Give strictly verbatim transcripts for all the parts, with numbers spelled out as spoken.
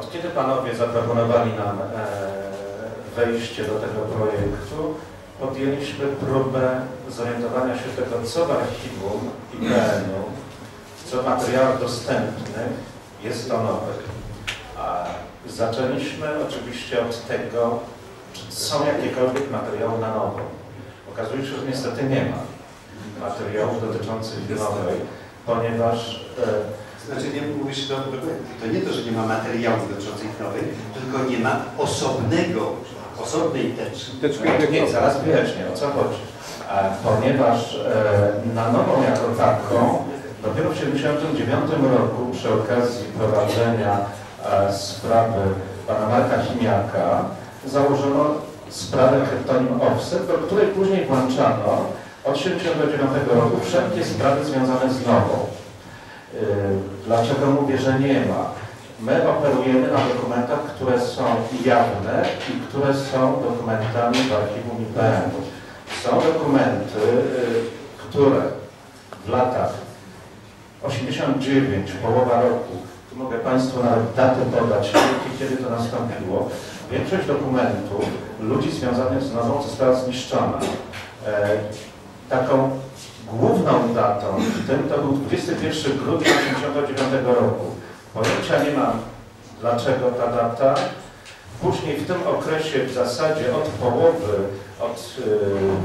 Od kiedy panowie zaproponowali nam wejście do tego projektu, podjęliśmy próbę zorientowania się tego, co w archiwum I P N-u, co w materiałach dostępnych jest do nowych. A zaczęliśmy oczywiście od tego, czy są jakiekolwiek materiały na nowo. Okazuje się, że niestety nie ma materiałów dotyczących nowej, ponieważ... Znaczy, nie mówi się to, to nie to, że nie ma materiałów dotyczących nowych, tylko nie ma osobnego, osobnej teczki. Nie, zaraz wyjaśnię, o co chodzi. Ponieważ na nową jako taką, dopiero w tysiąc dziewięćset siedemdziesiątym dziewiątym roku przy okazji prowadzenia sprawy pana Marka Chimiaka założono sprawę kryptonim Offset, do której później włączano od tysiąc dziewięćset siedemdziesiątego dziewiątego roku wszelkie sprawy związane z nową. Dlaczego mówię, że nie ma? My operujemy na dokumentach, które są jawne i które są dokumentami w archiwum I P N. Są dokumenty, które w latach osiemdziesiątym dziewiątym, połowa roku, tu mogę Państwu nawet daty podać, kiedy to nastąpiło, większość dokumentów ludzi związanych z nową została zniszczona. Taką główną datą w tym to był dwudziestego pierwszego grudnia tysiąc dziewięćset osiemdziesiątego dziewiątego roku. Pojęcia nie mam, dlaczego ta data. Później w tym okresie w zasadzie od połowy, od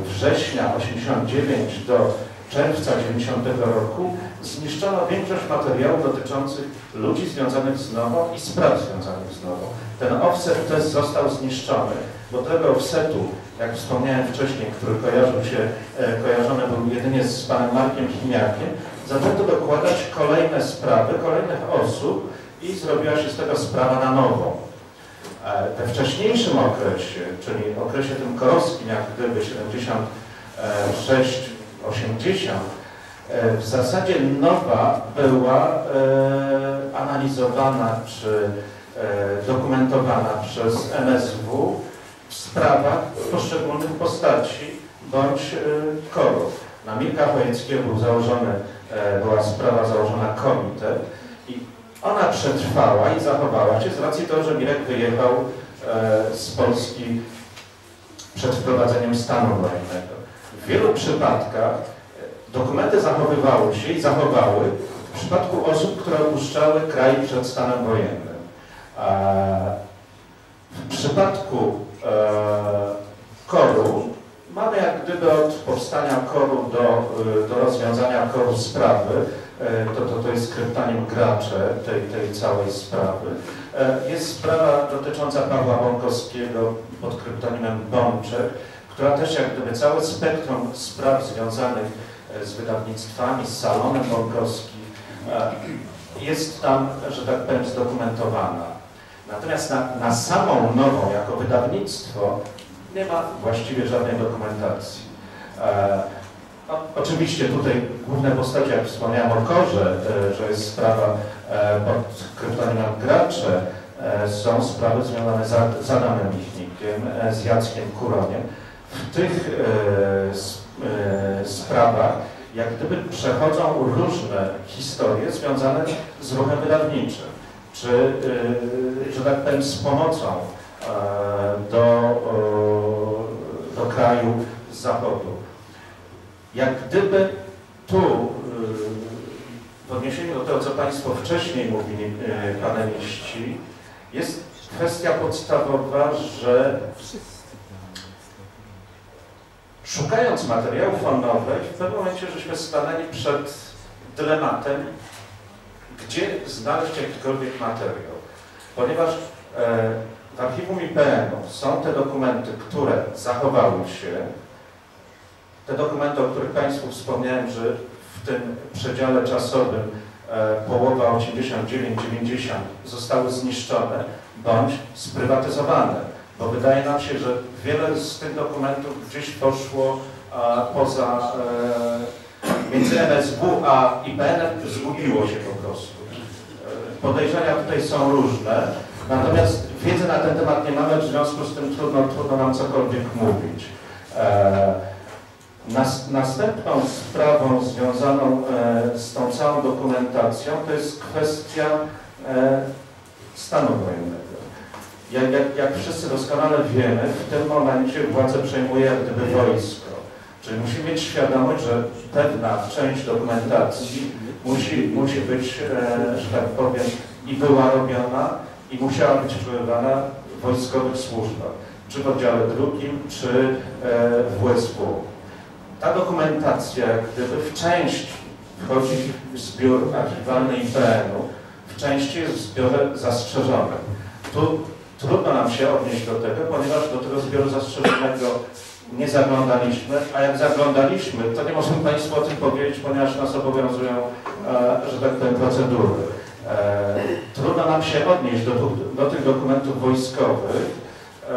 września osiemdziesiątego dziewiątego do czerwca dziewięćdziesiątego roku zniszczono większość materiałów dotyczących ludzi związanych z nową i spraw związanych z nową. Ten offset też został zniszczony. Do tego offsetu, jak wspomniałem wcześniej, który kojarzył się, kojarzony był jedynie z panem Markiem Chimiakiem, zaczęto dokładać kolejne sprawy, kolejnych osób i zrobiła się z tego sprawa na nowo. We wcześniejszym okresie, czyli okresie tym korowskim, jak gdyby siedemdziesiąt sześć osiemdziesiąt, w zasadzie nowa była analizowana czy dokumentowana przez M S W w sprawach poszczególnych postaci bądź korów. Na Mirka Chojeckiego był założony, była sprawa założona komitet i ona przetrwała i zachowała się z racji tego, że Mirek wyjechał z Polski przed wprowadzeniem stanu wojennego. W wielu przypadkach dokumenty zachowywały się i zachowały w przypadku osób, które opuszczały kraj przed stanem wojennym. W przypadku koru mamy jak gdyby od powstania koru do, do rozwiązania koru sprawy, to, to, to jest kryptonim gracze tej, tej całej sprawy. Jest sprawa dotycząca Pawła Borkowskiego pod kryptonimem Bączek, która też jak gdyby całe spektrum spraw związanych z wydawnictwami, z salonem Borkowskim jest tam, że tak powiem, zdokumentowana. Natomiast na, na samą nową jako wydawnictwo nie ma właściwie żadnej dokumentacji. E, no, oczywiście tutaj główne postacie, jak wspomniałem o korze, e, że jest sprawa e, pod kryptonimem gracze, e, są sprawy związane z, z Adamem Michnikiem, e, z Jackiem Kuroniem. W tych e, s, e, sprawach jak gdyby przechodzą różne historie związane z ruchem wydawniczym, czy, e, że tak powiem, z pomocą e, do, e, do kraju z zachodu. Jak gdyby tu, e, w odniesieniu do tego, co Państwo wcześniej mówili, e, paneliści, jest kwestia podstawowa, że szukając materiałów o nowej, w pewnym momencie żeśmy stanęli przed dylematem, gdzie znaleźć jakikolwiek materiał. Ponieważ e, w archiwum I P N-u są te dokumenty, które zachowały się, te dokumenty, o których Państwu wspomniałem, że w tym przedziale czasowym e, połowa osiemdziesiąt dziewięć dziewięćdziesiąt zostały zniszczone bądź sprywatyzowane. Bo wydaje nam się, że wiele z tych dokumentów gdzieś poszło a, poza e, między M S W a I P N-em, zgubiło się po prostu. E, podejrzenia tutaj są różne, natomiast wiedzy na ten temat nie mamy, w związku z tym trudno, trudno nam cokolwiek mówić. E, nas, następną sprawą związaną e, z tą całą dokumentacją to jest kwestia e, stanu wojennego. Jak, jak, jak wszyscy doskonale wiemy, w tym momencie władzę przejmuje jak gdyby wojsko. Czyli musimy mieć świadomość, że pewna część dokumentacji musi, musi być, e, że tak powiem, i była robiona, i musiała być przebywana w wojskowych służbach, czy w oddziale drugim, czy e, w W S W. Ta dokumentacja, gdyby w części wchodzi w zbiór archiwalny I P N-u, w części jest w zbiorze zastrzeżonym. Tu trudno nam się odnieść do tego, ponieważ do tego zbioru zastrzeżonego nie zaglądaliśmy, a jak zaglądaliśmy, to nie możemy Państwu o tym powiedzieć, ponieważ nas obowiązują, e, że tak powiem, procedury. E, trudno nam się odnieść do, do tych dokumentów wojskowych, e,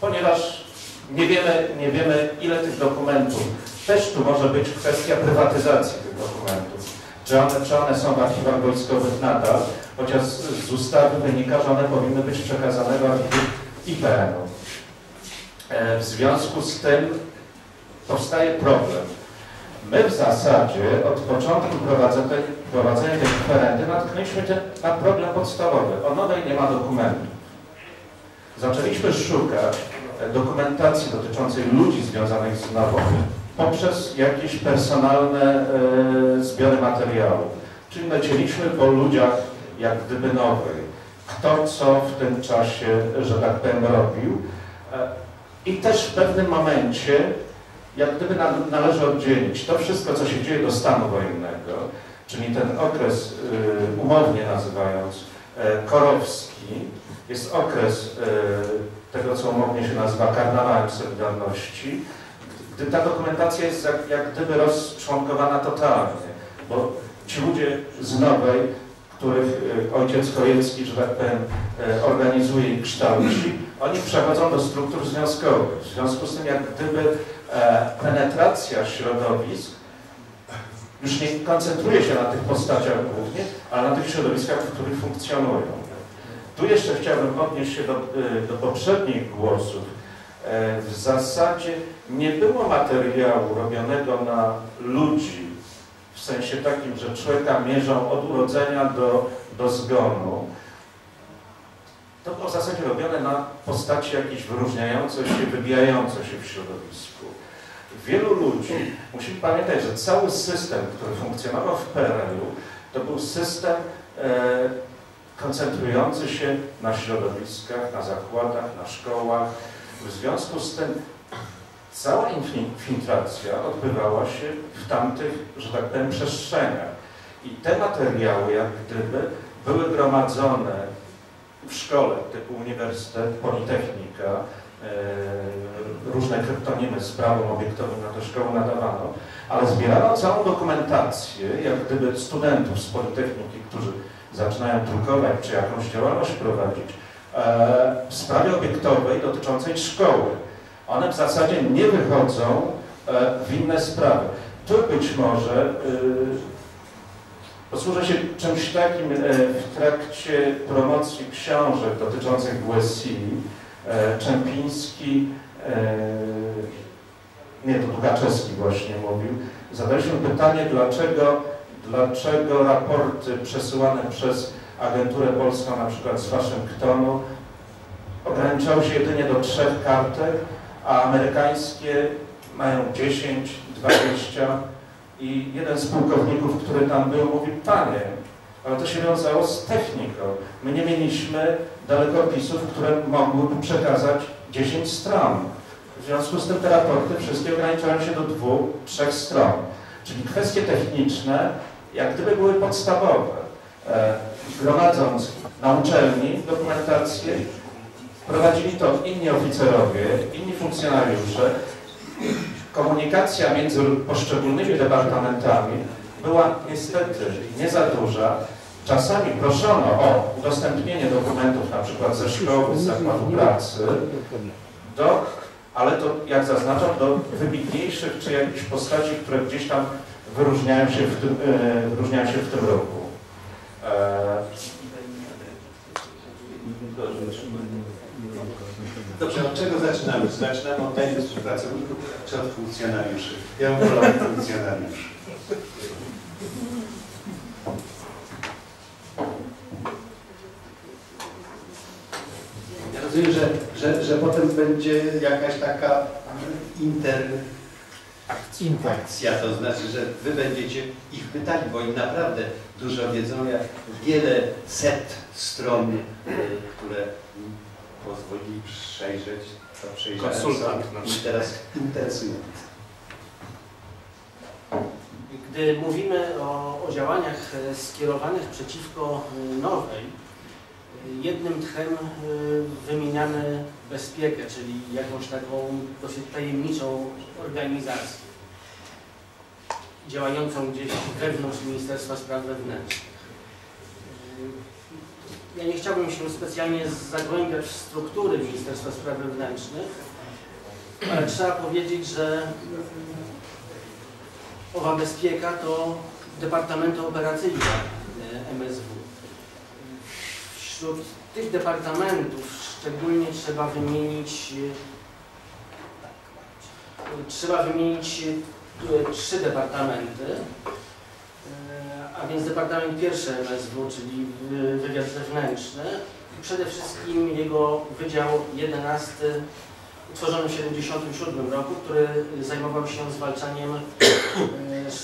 ponieważ nie wiemy, nie wiemy, ile tych dokumentów. Też tu może być kwestia prywatyzacji tych dokumentów. Czy one, czy one są w archiwach wojskowych nadal, chociaż z ustawy wynika, że one powinny być przekazane w archiwum I P N-u. W związku z tym powstaje problem. My w zasadzie od początku prowadzenia tej kwerendy natknęliśmy się na problem podstawowy. O nowej nie ma dokumentów. Zaczęliśmy szukać dokumentacji dotyczącej ludzi związanych z Nową poprzez jakieś personalne y, zbiory materiałów. Czyli lecieliśmy po ludziach jak gdyby nowych. Kto co w tym czasie, że tak powiem, robił. I też w pewnym momencie jak gdyby należy oddzielić to wszystko, co się dzieje do stanu wojennego, czyli ten okres y, umownie nazywając y, korowski, jest okres y, tego, co umownie się nazywa karnawałem Solidarności, gdy ta dokumentacja jest jak, jak gdyby rozczłonkowana totalnie, bo ci ludzie z Nowej, których ojciec Chojecki, że tak powiem, organizuje i kształci, oni przechodzą do struktur związkowych. W związku z tym jak gdyby penetracja środowisk już nie koncentruje się na tych postaciach głównie, ale na tych środowiskach, w których funkcjonują. Tu jeszcze chciałbym odnieść się do, do poprzednich głosów. W zasadzie nie było materiału robionego na ludzi, w sensie takim, że człowieka mierzą od urodzenia do, do zgonu. To było w zasadzie robione na postaci jakiejś wyróżniającej się, wybijającej się w środowisku. Wielu ludzi, musimy pamiętać, że cały system, który funkcjonował w P R L-u, to był system e, koncentrujący się na środowiskach, na zakładach, na szkołach. W związku z tym cała infiltracja odbywała się w tamtych, że tak powiem, przestrzeniach. I te materiały, jak gdyby, były gromadzone w szkole, typu uniwersytet, politechnika, yy, różne kryptonimy z prawem obiektowym na tę szkołę nadawano, ale zbierano całą dokumentację, jak gdyby studentów z politechniki, którzy zaczynają drukować czy jakąś działalność prowadzić, yy, w sprawie obiektowej dotyczącej szkoły. One w zasadzie nie wychodzą w inne sprawy. Tu być może posłużę się czymś takim w trakcie promocji książek dotyczących W S I. Czempiński, nie, to Dukaczewski właśnie mówił, zadaliśmy pytanie, dlaczego, dlaczego raporty przesyłane przez agenturę polską, na przykład z Waszyngtonu, ograniczały się jedynie do trzech kartek, a amerykańskie mają dziesięć, dwadzieścia i jeden z pułkowników, który tam był, mówił: panie, ale to się wiązało z techniką. My nie mieliśmy dalekopisów, które mogłyby przekazać dziesięć stron. W związku z tym te raporty wszystkie ograniczają się do dwóch, trzech stron. Czyli kwestie techniczne jak gdyby były podstawowe. Gromadząc na uczelni dokumentację, prowadzili to inni oficerowie, inni funkcjonariusze. Komunikacja między poszczególnymi departamentami była niestety nie za duża. Czasami proszono o udostępnienie dokumentów na przykład ze szkoły, z zakładu pracy, do, ale to, jak zaznaczam, do wybitniejszych czy jakichś postaci, które gdzieś tam wyróżniają się w tym, yy, wyróżniają się w tym roku. Yy. Dobrze, od czego zaczynamy? Zaczynamy od najpierw pracowników, czy od funkcjonariuszy? Ja wolę funkcjonariuszy. rozumiem, że, że, że potem będzie jakaś taka inter... interakcja, to znaczy, że wy będziecie ich pytali, bo oni naprawdę dużo wiedzą, jak wiele set stron, które pozwoli przejrzeć, to przejrzałem i teraz interesujące. Gdy mówimy o, o działaniach skierowanych przeciwko Nowej, jednym tchem wymieniamy bezpiekę, czyli jakąś taką dosyć tajemniczą organizację, działającą gdzieś wewnątrz Ministerstwa Spraw Wewnętrznych. Ja nie chciałbym się specjalnie zagłębiać w struktury Ministerstwa Spraw Wewnętrznych, ale trzeba powiedzieć, że owa bezpieka to departamenty operacyjne M S W. Wśród tych departamentów szczególnie trzeba wymienić trzeba wymienić trzy departamenty, a więc departament pierwszy M S W, czyli wywiad zewnętrzny, i przede wszystkim jego wydział jedenasty, utworzony w tysiąc dziewięćset siedemdziesiątym siódmym roku, który zajmował się zwalczaniem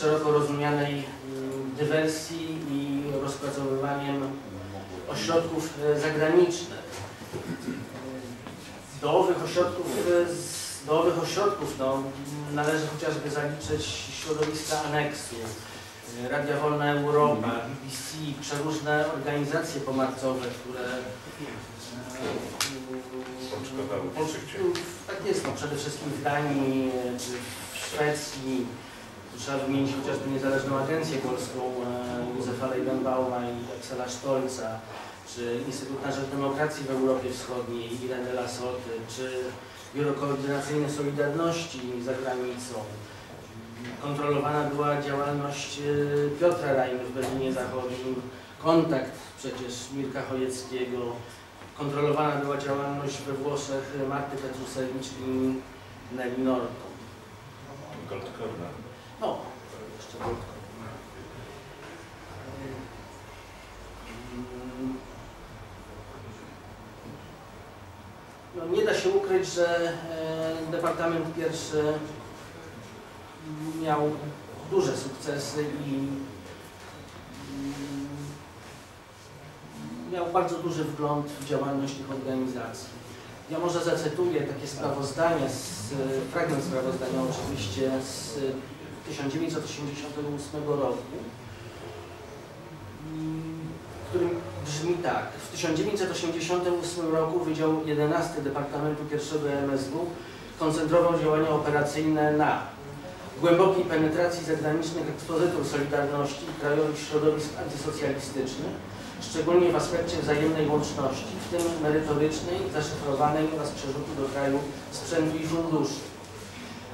szeroko rozumianej dywersji i rozpracowywaniem ośrodków zagranicznych. Do owych ośrodków, do owych ośrodków no, należy chociażby zaliczyć środowiska Aneksu, Radia Wolna Europa, B B C, przeróżne organizacje pomarcowe, które tak jest, no, przede wszystkim w Danii czy w Szwecji. Trzeba wymienić chociażby niezależną agencję polską Józefa Lejdenbauma i Aksela Stolca, czy Instytut na Rzecz Demokracji w Europie Wschodniej Ireny Lasoty, czy Biuro Koordynacyjne Solidarności za granicą. Kontrolowana była działalność Piotra Raju w Berlinie Zachodnim, Kontakt przecież Mirka Chojeckiego. Kontrolowana była działalność we Włoszech Marty Petrusewicz i Nelly Norton. No, jeszcze krótko. No, nie da się ukryć, że Departament Pierwszy miał duże sukcesy i miał bardzo duży wgląd w działalność tych organizacji. Ja może zacytuję takie sprawozdanie, z, fragment sprawozdania oczywiście z tysiąc dziewięćset osiemdziesiątego ósmego roku, który brzmi tak. W tysiąc dziewięćset osiemdziesiątym ósmym roku Wydział jedenasty Departamentu pierwszego M S W koncentrował działania operacyjne na głębokiej penetracji zagranicznych ekspozytur Solidarności i krajowych środowisk antysocjalistycznych, szczególnie w aspekcie wzajemnej łączności, w tym merytorycznej, zaszyfrowanej oraz przerzutu do kraju sprzętu i funduszy.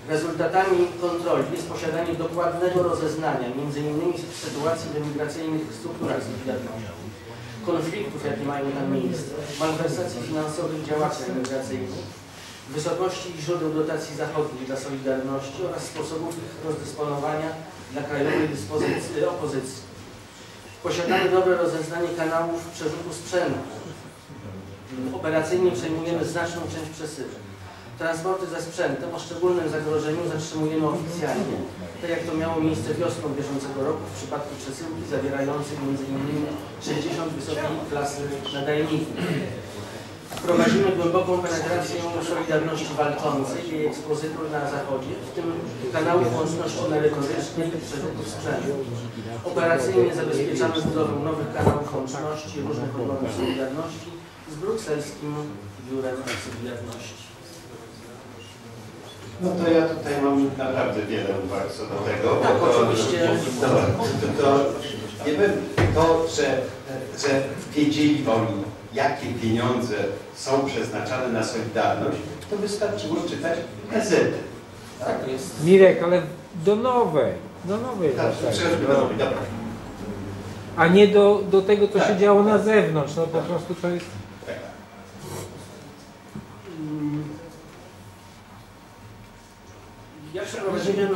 Rezultatami kontroli jest posiadanie dokładnego rozeznania między innymi sytuacji w emigracyjnych strukturach Solidarności, konfliktów, jakie mają tam miejsce, malwersacji finansowych działaczy emigracyjnych, wysokości i źródeł dotacji zachodnich dla Solidarności oraz sposobów ich rozdysponowania dla krajowej dyspozycji opozycji. Posiadamy dobre rozeznanie kanałów przerzutu sprzętu. Operacyjnie przejmujemy znaczną część przesyłek. Transporty ze sprzętem o szczególnym zagrożeniu zatrzymujemy oficjalnie, tak jak to miało miejsce wiosną bieżącego roku w przypadku przesyłki zawierającej między innymi sześćdziesiąt wysokiej klasy nadajników. Prowadzimy głęboką penetrację Solidarności walczącej i jej ekspozytur na Zachodzie, w tym kanałów łączności merytorycznej i przerzutu sprzętu. Operacyjnie zabezpieczamy budowę nowych kanałów łączności różnych organów Solidarności z brukselskim biurem Solidarności. No to ja tutaj mam naprawdę wiele uwag co do tego. Tak, bo to, oczywiście. To, to, to, to że, że wiedzieli oni, jakie pieniądze są przeznaczane na Solidarność, to wystarczyło czytać gazety. Tak? Tak jest. Mirek, ale do nowej. Do nowej. Tak, tak, do nowej. Dobra. A nie do, do tego, co tak, się działo tak, na zewnątrz. No po tak. prostu to jest... Ja przeprowadziłem,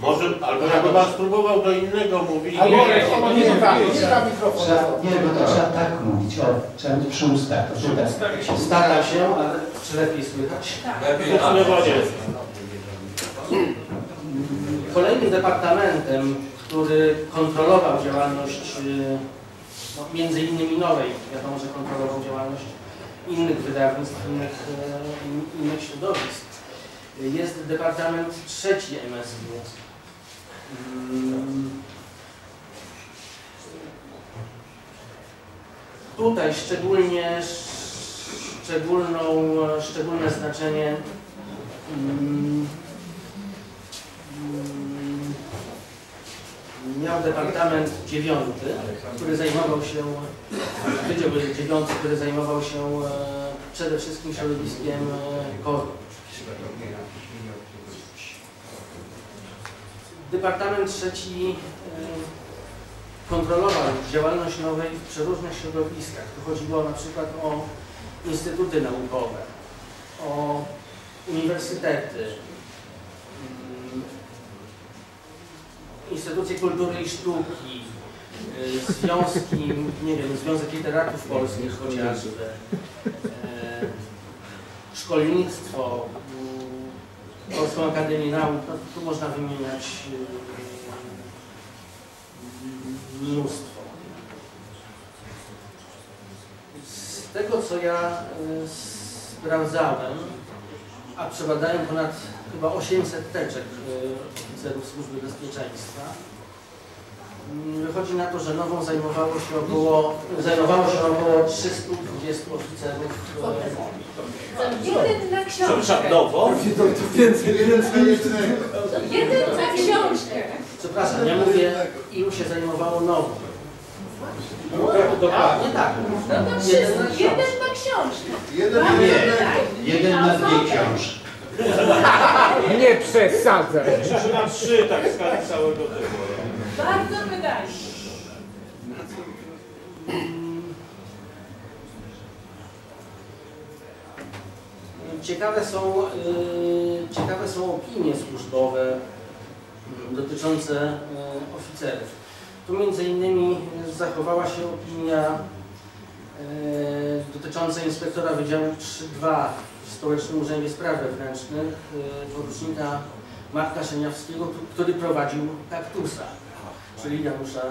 Może, albo ja bym spróbował do innego mówić. Ale nie, nie, nie, bo to trzeba tak mówić, trzeba mieć przy ustach. Stara się, ale czy lepiej słychać? Lepiej. Kolejnym departamentem, który kontrolował działalność, no, między innymi Nowej, wiadomo, że kontrolował działalność innych wydawnictw, innych, innych środowisk, jest Departament Trzeci M S W. Tutaj szczególnie, szczególną, szczególne znaczenie miał Departament Dziewiąty, który zajmował się, Wydział Dziewiąty, który zajmował się przede wszystkim środowiskiem K O R. Departament Trzeci kontrolował działalność Nowej w przeróżnych środowiskach. Tu chodziło na przykład o instytuty naukowe, o uniwersytety, instytucje kultury i sztuki, związki, nie wiem, Związek Literatów Polskich chociażby, szkolnictwo, Polską Akademię Nauk, no, tu można wymieniać mnóstwo. Z tego, co ja sprawdzałem, a przebadałem ponad chyba osiemset teczek oficerów Służby Bezpieczeństwa, wychodzi na to, że Nową zajmowało się około, zajmowało się około trzystu dwudziestu oficerów. Jeden na książkę. Przepraszam, Nową? Więcej, jeden na książkę. Przepraszam, ja mówię, ilu się zajmowało Nową. Dokładnie tak. Jeden na książkę. Jeden na książkę. Jeden na dwie książki. Nie przesadzaj. Na trzy tak z całego tego. Bardzo wydajnie. Ciekawe są, yy, ciekawe są opinie służbowe dotyczące yy, oficerów. Tu między innymi zachowała się opinia yy, dotycząca inspektora Wydziału trzy dwa w Stołecznym Urzędzie Spraw Wewnętrznych, yy, porucznika Marka Szeniawskiego, który prowadził Kaktusa, czyli Janusza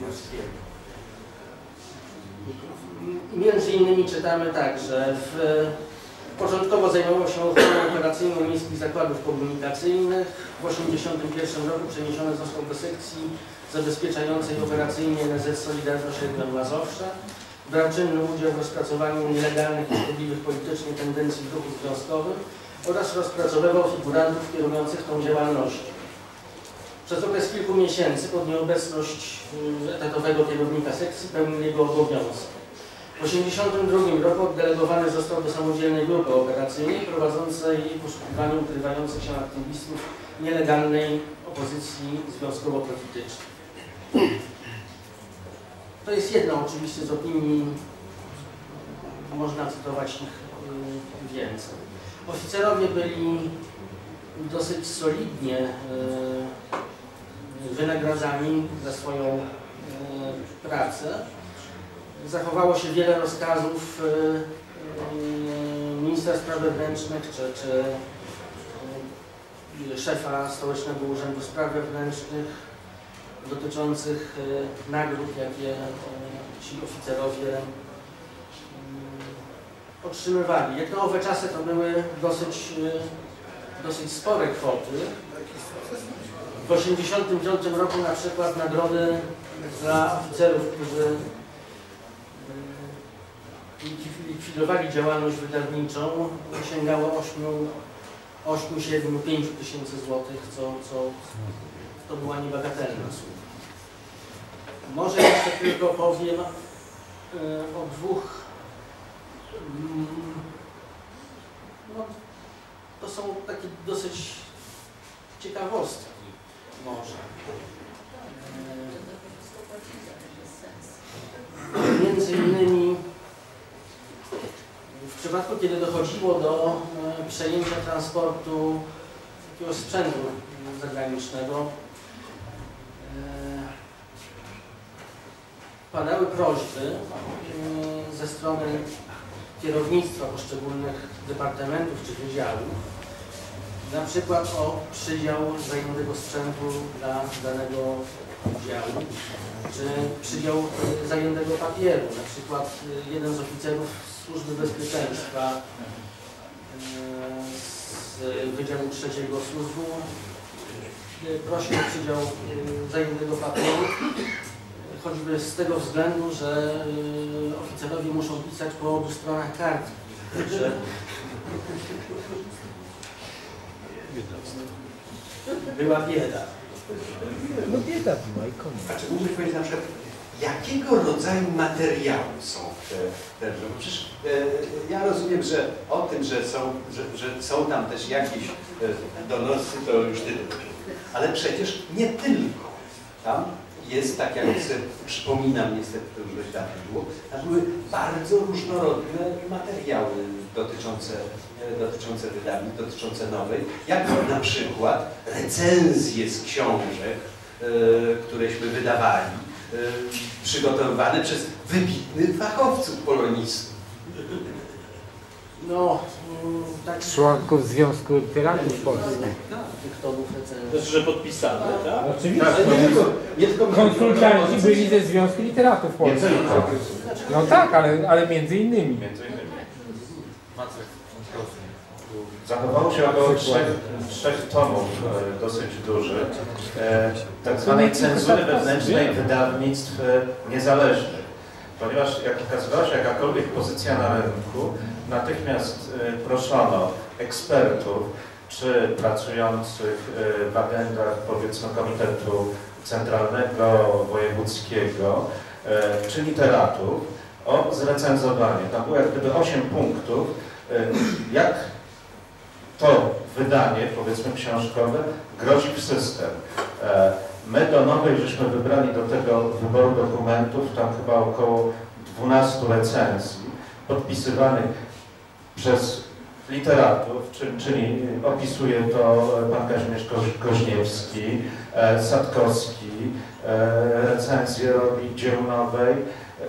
Górskiego. Między innymi czytamy tak, że w, początkowo zajmował się ochroną operacyjną miejskich zakładów komunikacyjnych. W tysiąc dziewięćset osiemdziesiątym pierwszym roku przeniesiony został do sekcji zabezpieczającej operacyjnie N Z S Solidarność Mazowsze. Brał czynny udział w rozpracowaniu nielegalnych i szkodliwych politycznie tendencji ruchów związkowych oraz rozpracowywał figurantów kierujących tą działalnością. Przez okres kilku miesięcy pod nieobecność etatowego kierownika sekcji pełnił jego obowiązki. W tysiąc dziewięćset osiemdziesiątym drugim roku oddelegowany został do samodzielnej grupy operacyjnej prowadzącej poszukiwanie ukrywających się aktywistów nielegalnej opozycji związkowo-politycznej. To jest jedna oczywiście z opinii, można cytować ich więcej. Oficerowie byli dosyć solidnie wynagradzani za swoją pracę. Zachowało się wiele rozkazów ministra spraw wewnętrznych czy, czy szefa Stołecznego Urzędu Spraw Wewnętrznych dotyczących nagród, jakie ci oficerowie otrzymywali. Jak na owe czasy to były dosyć, dosyć spore kwoty. W tysiąc dziewięćset osiemdziesiątym piątym roku na przykład nagrody dla oficerów, którzy likwidowali działalność wydawniczą, sięgało od ośmiu do pięciu tysięcy złotych, co, co to była niebagatelna suma. Może jeszcze tylko powiem o dwóch. No, to są takie dosyć ciekawostki może. Między innymi w przypadku, kiedy dochodziło do przejęcia transportu takiego sprzętu zagranicznego padały prośby ze strony kierownictwa poszczególnych departamentów czy wydziałów, na przykład o przydział zajętego sprzętu dla danego działu, czy przydział zajętego papieru. Na przykład jeden z oficerów Służby Bezpieczeństwa z Wydziału Trzeciego Służbu prosił o przydział zajętego papieru, choćby z tego względu, że oficerowie muszą pisać po obu stronach kartki. Że... Była bieda. No bieda była i koniec. A czy mógłbyś powiedzieć na przykład, jakiego rodzaju materiały są te, te bo przecież e, ja rozumiem, że o tym, że są, że, że są tam też jakieś e, donosy, to już nie tylko. Ale przecież nie tylko. Tam jest, tak jak sobie przypominam, niestety to już dość dawno było, tam były bardzo różnorodne materiały dotyczące, dotyczące wydawni, dotyczące nowej, jak na przykład recenzje z książek, e, któreśmy wydawali, e, przygotowywane przez wybitnych fachowców polonistów. No, tak. Członków Związku Literatów Polskich. Tych tomów recenzji. To znaczy, że podpisane, tak? Oczywiście. Konsultanci byli ze Związku Literatów Polskich. No tak, ale, ale między innymi. Między innymi. Zachowało się około trzech, trzech tomów e, dosyć dużych, e, tak zwanej cenzury wewnętrznej wydawnictw niezależnych. Ponieważ jak okazywała się jakakolwiek pozycja na rynku, natychmiast e, proszono ekspertów, czy pracujących e, w agendach, powiedzmy, Komitetu Centralnego Wojewódzkiego, e, czy literatów, o zrecenzowanie. Tam było jak gdyby osiem punktów, e, jak to wydanie, powiedzmy, książkowe grozi w system. E, My do nowej żeśmy wybrali do tego wyboru dokumentów, tam chyba około dwunastu recenzji podpisywanych przez literatów, czyli, czyli opisuje to pan Kazimierz Koźniewski, Sadkowski, recenzje robi Dziełnowej.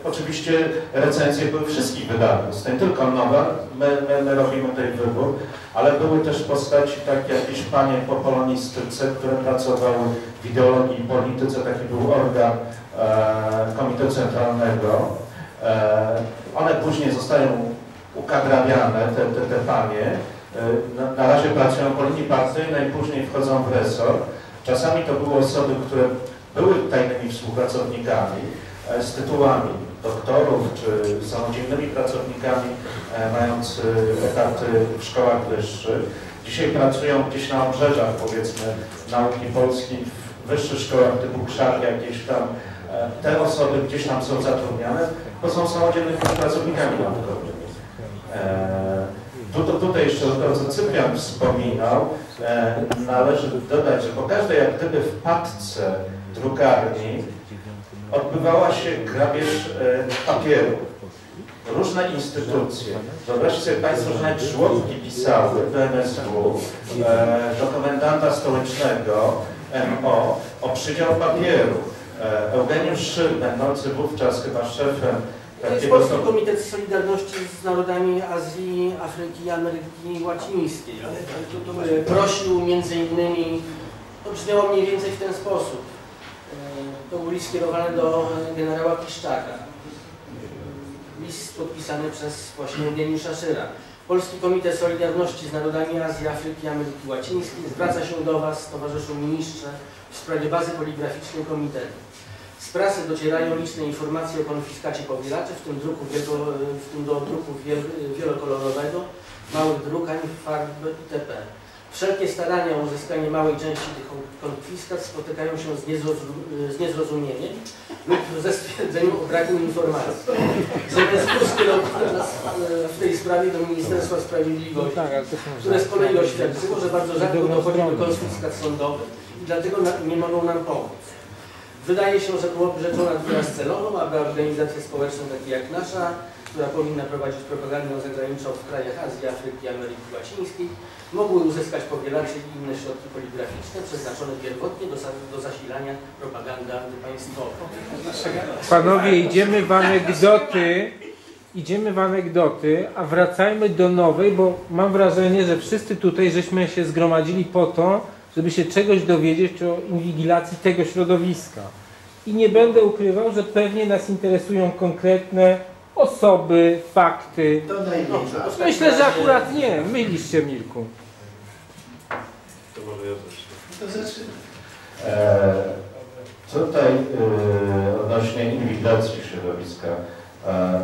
Oczywiście recenzje były wszystkich wydawnictw, nie tylko Nowa, my, my, my robimy tutaj wybór, ale były też postaci, tak jakieś panie po polonistyce, które pracowały w ideologii i polityce, taki był organ e, Komitetu Centralnego. E, one później zostają ukadrawiane, te, te, te panie, e, na, na razie pracują po linii partyjnej, później wchodzą w resort. Czasami to były osoby, które były tajnymi współpracownikami, z tytułami doktorów czy samodzielnymi pracownikami e, mając etaty w szkołach wyższych. Dzisiaj pracują gdzieś na obrzeżach, powiedzmy, nauki polskiej, w wyższych szkołach typu Krzak jakieś tam. E, te osoby gdzieś tam są zatrudniane, bo są samodzielnymi pracownikami naukowymi. E, tutaj jeszcze drodzy Cyprian wspominał, e, należy dodać, że po każdej jak gdyby wpadce drukarni odbywała się grabież e, papieru. Różne instytucje. Wyobraźcie sobie Państwo, że nawet żłobki pisały do M S W, e, do komendanta stołecznego M O o przydział papieru. E, Eugeniusz Szyn, będący wówczas chyba szefem takiego... Polski Komitet Solidarności z Narodami Azji, Afryki i Ameryki Łacińskiej. E, prosił między innymi, to brzmiało mniej więcej w ten sposób. To był list skierowany do generała Kiszczaka. List podpisany przez właśnie Eugeniusza Szyra. Polski Komitet Solidarności z Narodami Azji, Afryki i Ameryki Łacińskiej zwraca się do Was, Towarzyszu Ministrze, w sprawie bazy poligraficznej Komitetu. Z prasy docierają liczne informacje o konfiskacie powielaczy, w tym, druku wielko, w tym do druku wielokolorowego, małych drukań, farb itp. Wszelkie starania o uzyskanie małej części tych konfiskat spotykają się z, niezrozum z niezrozumieniem lub ze stwierdzeniem o braku informacji. Zamiast tu skierowano w tej sprawie do Ministerstwa Sprawiedliwości, które z kolei oświadczyło, że bardzo rzadko dochodzi do konfiskat sądowych i dlatego nie mogą nam pomóc. Wydaje się, że byłoby rzeczą natomiast celową, aby organizacje społeczne takie jak nasza, która powinna prowadzić propagandę zagraniczną w krajach Azji, Afryki, Ameryki Łacińskiej, mogły uzyskać powielacze i inne środki poligraficzne przeznaczone pierwotnie do, do zasilania propagandy antypaństwowej. Panowie, idziemy w anegdoty, idziemy w anegdoty, a wracajmy do nowej, bo mam wrażenie, że wszyscy tutaj żeśmy się zgromadzili po to, żeby się czegoś dowiedzieć o inwigilacji tego środowiska. I nie będę ukrywał, że pewnie nas interesują konkretne osoby, fakty. To no, myślę, że akurat nie. Mylisz się, Mirku. To może ja zacznę. Co tutaj e, odnośnie inwigilacji środowiska? E,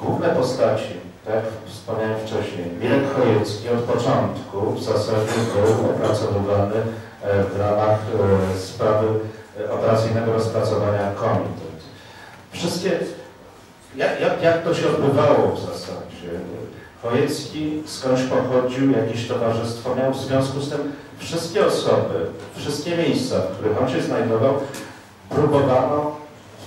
główne postaci, tak jak wspomniałem wcześniej, Mirek Chojecki od początku w zasadzie był opracowywany e, w ramach e, sprawy e, operacyjnego rozpracowania komitet. Wszystkie Jak, jak, jak to się odbywało w zasadzie? Chojecki skądś pochodził, jakieś towarzystwo miał, w związku z tym wszystkie osoby, wszystkie miejsca, w których on się znajdował, próbowano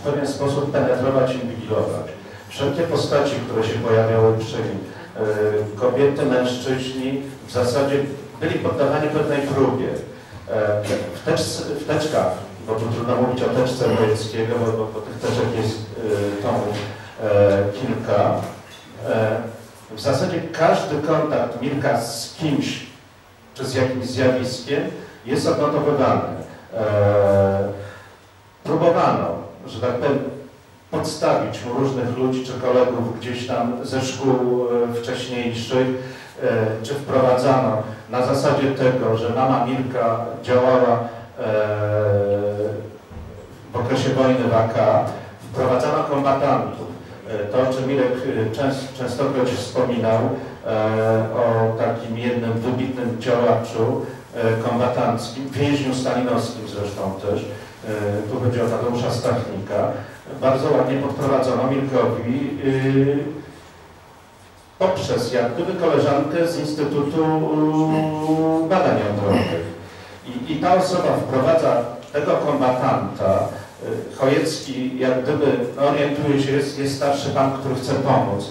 w pewien sposób penetrować, inwigilować. Wszelkie postaci, które się pojawiały przy nim, kobiety, mężczyźni, w zasadzie byli poddawani pewnej próbie. W, tecz, w teczkach, bo tu trudno mówić o teczce Chojeckiego, bo, bo, bo tych teczek jest y, tomu. E, kilka. E, w zasadzie każdy kontakt Mirka z kimś, czy z jakimś zjawiskiem jest odnotowywany. E, próbowano, że tak powiem, podstawić mu różnych ludzi, czy kolegów gdzieś tam ze szkół wcześniejszych, e, czy wprowadzano na zasadzie tego, że mama Mirka działała e, w okresie wojny w A K, wprowadzano kombatantów. To, o czym Mirek częstokroć wspominał, o takim jednym wybitnym działaczu kombatanckim, więźniu stalinowskim zresztą też, tu chodzi o Tadeusza Stachnika, bardzo ładnie podprowadzono Mirkowi poprzez jak gdyby koleżankę z Instytutu Badań Jądrowych. I, i ta osoba wprowadza tego kombatanta. Chojecki, jak gdyby orientuje się, jest, jest starszy pan, który chce pomóc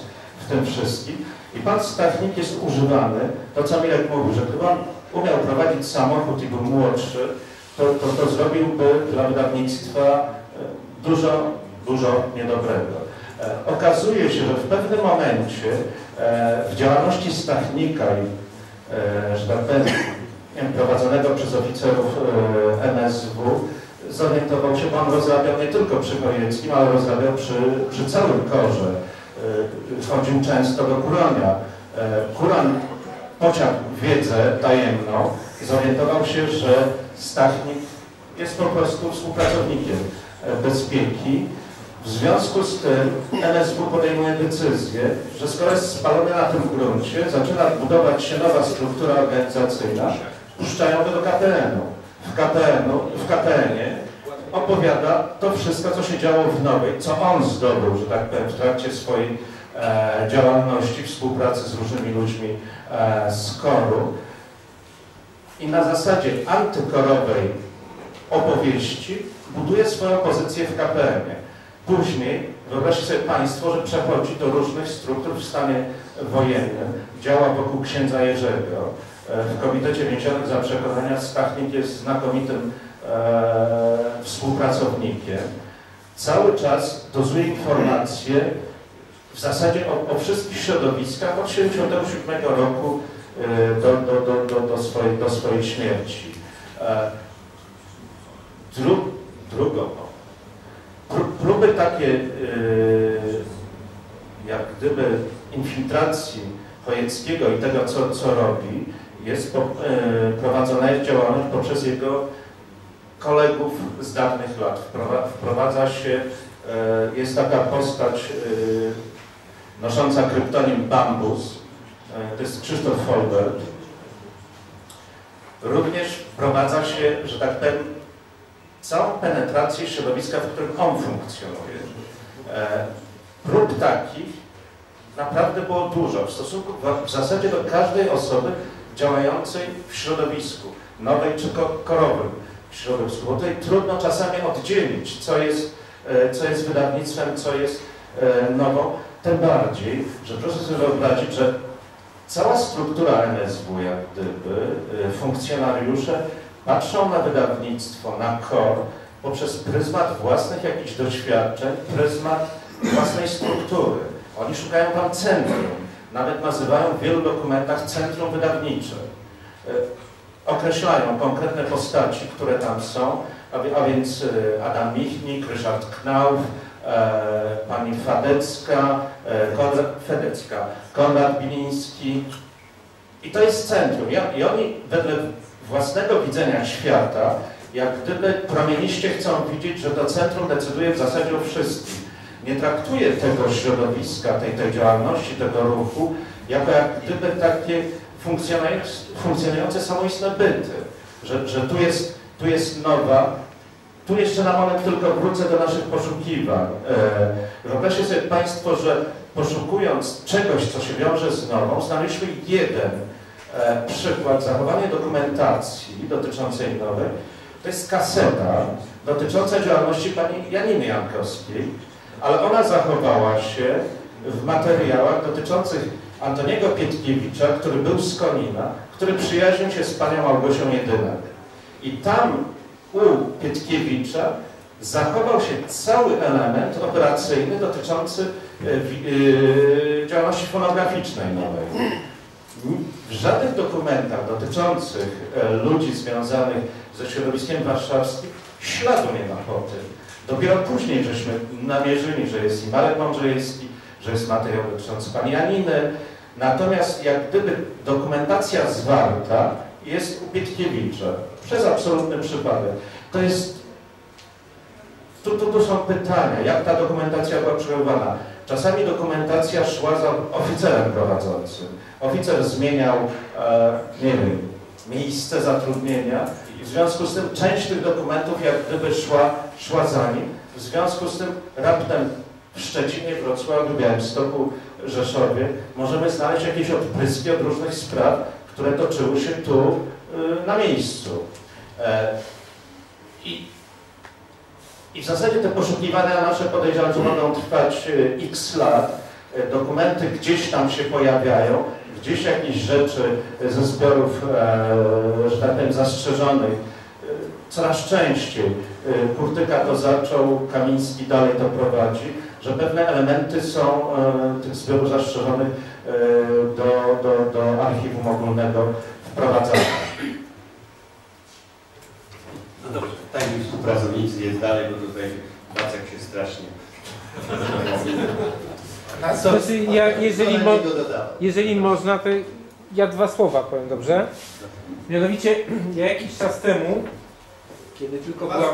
w tym wszystkim. I pan Stachnik jest używany, to co Mirek mówił, że gdyby on umiał prowadzić samochód i był młodszy, to, to, to zrobiłby dla wydawnictwa dużo, dużo niedobrego. Okazuje się, że w pewnym momencie w działalności Stachnika, że tak powiem, prowadzonego przez oficerów M S W, zorientował się, bo on rozrabiał nie tylko przy Chojeckim, ale rozrabiał przy, przy całym KOR-ze. Chodził często do Kuronia. Kuroń pociągnął wiedzę tajemną, zorientował się, że Stachnik jest po prostu współpracownikiem bezpieki. W związku z tym M S W podejmuje decyzję, że skoro jest spalony na tym gruncie, zaczyna budować się nowa struktura organizacyjna, puszczają go do K P N-u. W K P N-ie opowiada to wszystko, co się działo w Nowej, co on zdobył, że tak powiem, w trakcie swojej e, działalności, współpracy z różnymi ludźmi e, z KOR-u. I na zasadzie antykorowej opowieści buduje swoją pozycję w K P N-ie. Później, wyobraźcie sobie Państwo, że przechodzi do różnych struktur w stanie wojennym, działa wokół księdza Jerzego. W Komitecie Więzionych za Przekonania Stachnik jest znakomitym e, współpracownikiem. Cały czas dozuje informacje w zasadzie o, o wszystkich środowiskach od tysiąc dziewięćset siedemdziesiątego siódmego roku e, do, do, do, do, do, swojej, do swojej śmierci. E, dru, drugo, próby takie e, jak gdyby infiltracji Chojeckiego i tego, co, co robi, jest po, y, prowadzona jest działalność poprzez jego kolegów z dawnych lat. Wprowadza, wprowadza się, y, jest taka postać y, nosząca kryptonim Bambus, y, to jest Krzysztof Folbert. Również wprowadza się, że tak powiem, całą penetrację środowiska, w którym on funkcjonuje. Y, prób takich naprawdę było dużo w stosunku w zasadzie do każdej osoby działającej w środowisku, nowej czy korowym. w środowisku, bo tutaj trudno czasami oddzielić, co jest, co jest wydawnictwem, co jest nową. Tym bardziej, że proszę sobie wyobrazić, że cała struktura M S W, jak gdyby, funkcjonariusze patrzą na wydawnictwo, na KOR poprzez pryzmat własnych jakichś doświadczeń, pryzmat własnej struktury. Oni szukają tam centrum, nawet nazywają w wielu dokumentach centrum wydawnicze. Określają konkretne postaci, które tam są, a więc Adam Michnik, Ryszard Knauff, pani Fadecka, Konrad, Fedecka, Konrad Biliński. I to jest centrum. I oni wedle własnego widzenia świata, jak gdyby promieniście chcą widzieć, że to centrum decyduje w zasadzie o wszystkim. Nie traktuje tego środowiska, tej, tej działalności, tego ruchu, jako jak gdyby takie funkcjonujące samoistne byty. Że, że tu jest, tu jest Nowa. Tu jeszcze na moment tylko wrócę do naszych poszukiwań. Wyobraźcie sobie Państwo, że poszukując czegoś, co się wiąże z Nową, znaleźliśmy jeden przykład zachowania dokumentacji dotyczącej Nowej. To jest kaseta dotycząca działalności pani Janiny Jankowskiej, ale ona zachowała się w materiałach dotyczących Antoniego Pietkiewicza, który był z Konina, który przyjaźnił się z panią Małgosią Jedynak. I tam u Pietkiewicza zachował się cały element operacyjny dotyczący yy, yy, działalności fonograficznej Nowej. W żadnych dokumentach dotyczących yy, ludzi związanych ze środowiskiem warszawskim śladu nie ma po tym. Dopiero później żeśmy namierzyli, że jest i Marek Mądrzejewski, że jest materiał dotyczący pani Janiny. Natomiast jak gdyby dokumentacja zwarta jest u Pietkiewicza. Przez absolutny przypadek. To jest... Tu, tu, tu są pytania, jak ta dokumentacja była przygotowana. Czasami dokumentacja szła za oficerem prowadzącym. Oficer zmieniał, e, nie wiem, miejsce zatrudnienia i w związku z tym część tych dokumentów jak gdyby szła, szła za nim. W związku z tym raptem w Szczecinie, Wrocławiu, Białymstoku, Rzeszowie możemy znaleźć jakieś odpryski od różnych spraw, które toczyły się tu y, na miejscu. E, i, I w zasadzie te poszukiwania nasze, podejrzewam, że mogą trwać y, x lat. E, dokumenty gdzieś tam się pojawiają, gdzieś jakieś rzeczy ze zbiorów, e, że tak powiem, zastrzeżonych. E, coraz częściej e, Kurtyka to zaczął, Kamiński dalej to prowadzi, że pewne elementy są e, tych zbiorów zastrzeżonych e, do, do, do archiwum ogólnego wprowadzane. No dobrze, tajni współpracownicy jest dalej, bo tutaj Jacek się strasznie... To, ja, jeżeli, mo jeżeli można, to ja dwa słowa powiem, dobrze? Mianowicie, ja jakiś czas temu, kiedy tylko była...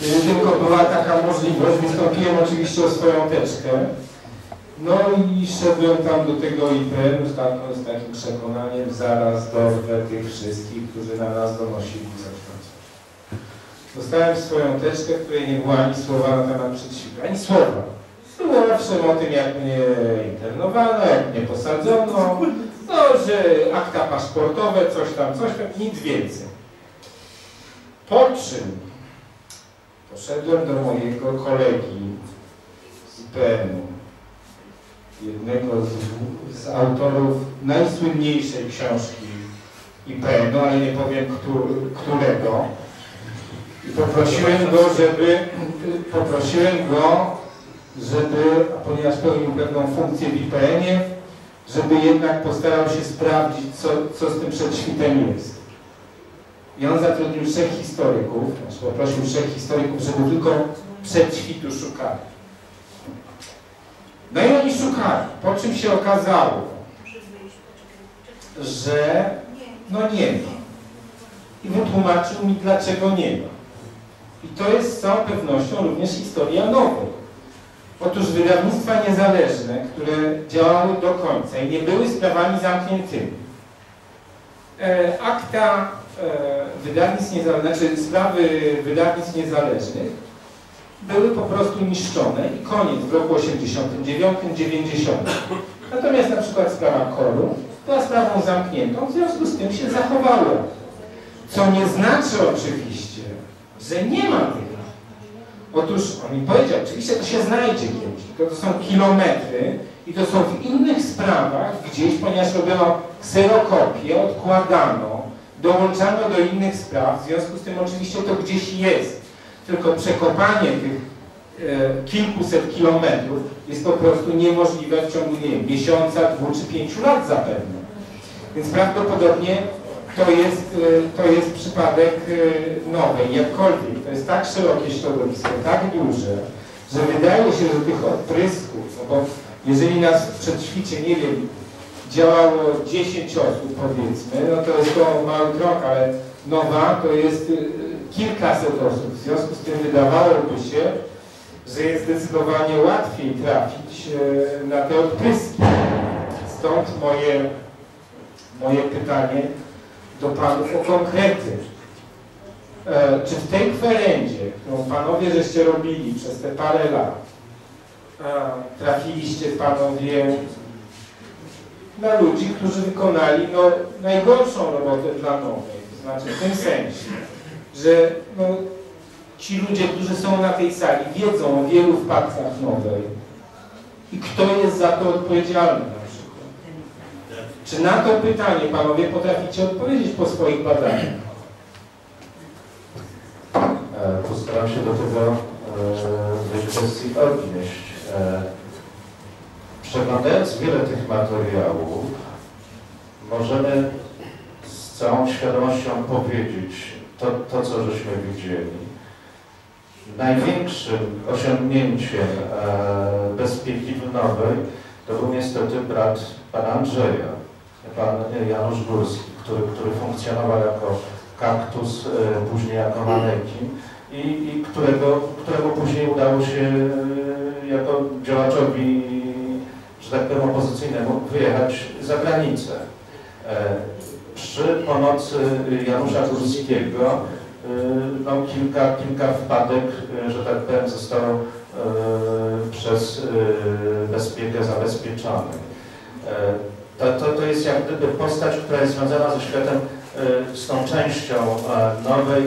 Kiedy tylko była taka możliwość, wystąpiłem oczywiście o swoją teczkę. No i szedłem tam do tego I P N z, tam, z takim przekonaniem, zaraz dorwę tych wszystkich, którzy na nas donosili coś tam coś. Dostałem swoją teczkę, w której nie było ani słowa na temat Przedświtu, ani słowa. Było owszem o tym, jak mnie internowano, jak mnie posadzono, no, że akta paszportowe, coś tam, coś tam, nic więcej. Po czym poszedłem do mojego kolegi z I P N-u, jednego z, z autorów najsłynniejszej książki I P N-u, ale nie powiem który, którego. I poprosiłem go, żeby, poprosiłem go, żeby, ponieważ pełnił pewną funkcję w I P N-ie, żeby jednak postarał się sprawdzić, co, co z tym Przedświtem jest. I on zatrudnił trzech historyków, znaczy poprosił trzech historyków, żeby tylko Przedświtu szukali. No i oni szukali, po czym się okazało, że no nie ma. I wytłumaczył mi, dlaczego nie ma. I to jest z całą pewnością również historia Nowej. Otóż wydawnictwa niezależne, które działały do końca i nie były sprawami zamkniętymi. E, akta e, wydawnictw niezależnych, znaczy sprawy wydawnictw niezależnych, były po prostu niszczone i koniec w roku osiemdziesiątym dziewiątym, dziewięćdziesiątym. Natomiast na przykład sprawa K O R-u była sprawą zamkniętą, w związku z tym się zachowała. Co nie znaczy oczywiście, że nie ma tych lat. Otóż on mi powiedział, oczywiście to się znajdzie kiedyś, tylko to są kilometry i to są w innych sprawach gdzieś, ponieważ robiono kserokopię, odkładano, dołączano do innych spraw, w związku z tym oczywiście to gdzieś jest. Tylko przekopanie tych e, kilkuset kilometrów jest po prostu niemożliwe w ciągu, nie wiem, miesiąca, dwóch czy pięciu lat zapewne. Więc prawdopodobnie to jest, to jest przypadek Nowej, jakkolwiek. To jest tak szerokie środowisko, tak duże, że wydaje się, że tych odprysków, no bo jeżeli nas w Przedświcie, nie wiem, działało dziesięć osób, powiedzmy, no to jest to mały krok, ale Nowa to jest kilkaset osób. W związku z tym wydawałoby się, że jest zdecydowanie łatwiej trafić na te odpryski. Stąd moje, moje pytanie do panów o konkrety. E, czy w tej kwerendzie, którą panowie żeście robili przez te parę lat, a, trafiliście panowie na ludzi, którzy wykonali no, najgorszą robotę dla Nowej, to znaczy w tym sensie, że no, ci ludzie, którzy są na tej sali, wiedzą o wielu wpadkach Nowej i kto jest za to odpowiedzialny? Czy na to pytanie panowie potraficie odpowiedzieć po swoich badaniach? E, postaram się do tego e, w kwestii odnieść. E, przeglądając wiele tych materiałów, możemy z całą świadomością powiedzieć to, to co żeśmy widzieli. Największym osiągnięciem e, bezpieki w Nowej to był niestety brat pana Andrzeja, pan Janusz Górski, który, który funkcjonował jako kaktus, później jako manekin i, i którego, którego później udało się jako działaczowi, że tak powiem, opozycyjnemu wyjechać za granicę. Przy pomocy Janusza Górskiego no, kilka, kilka wpadek, że tak powiem, zostało przez bezpiekę zabezpieczony. To, to, to jest jak gdyby postać, która jest związana ze światem, z tą częścią Nowej,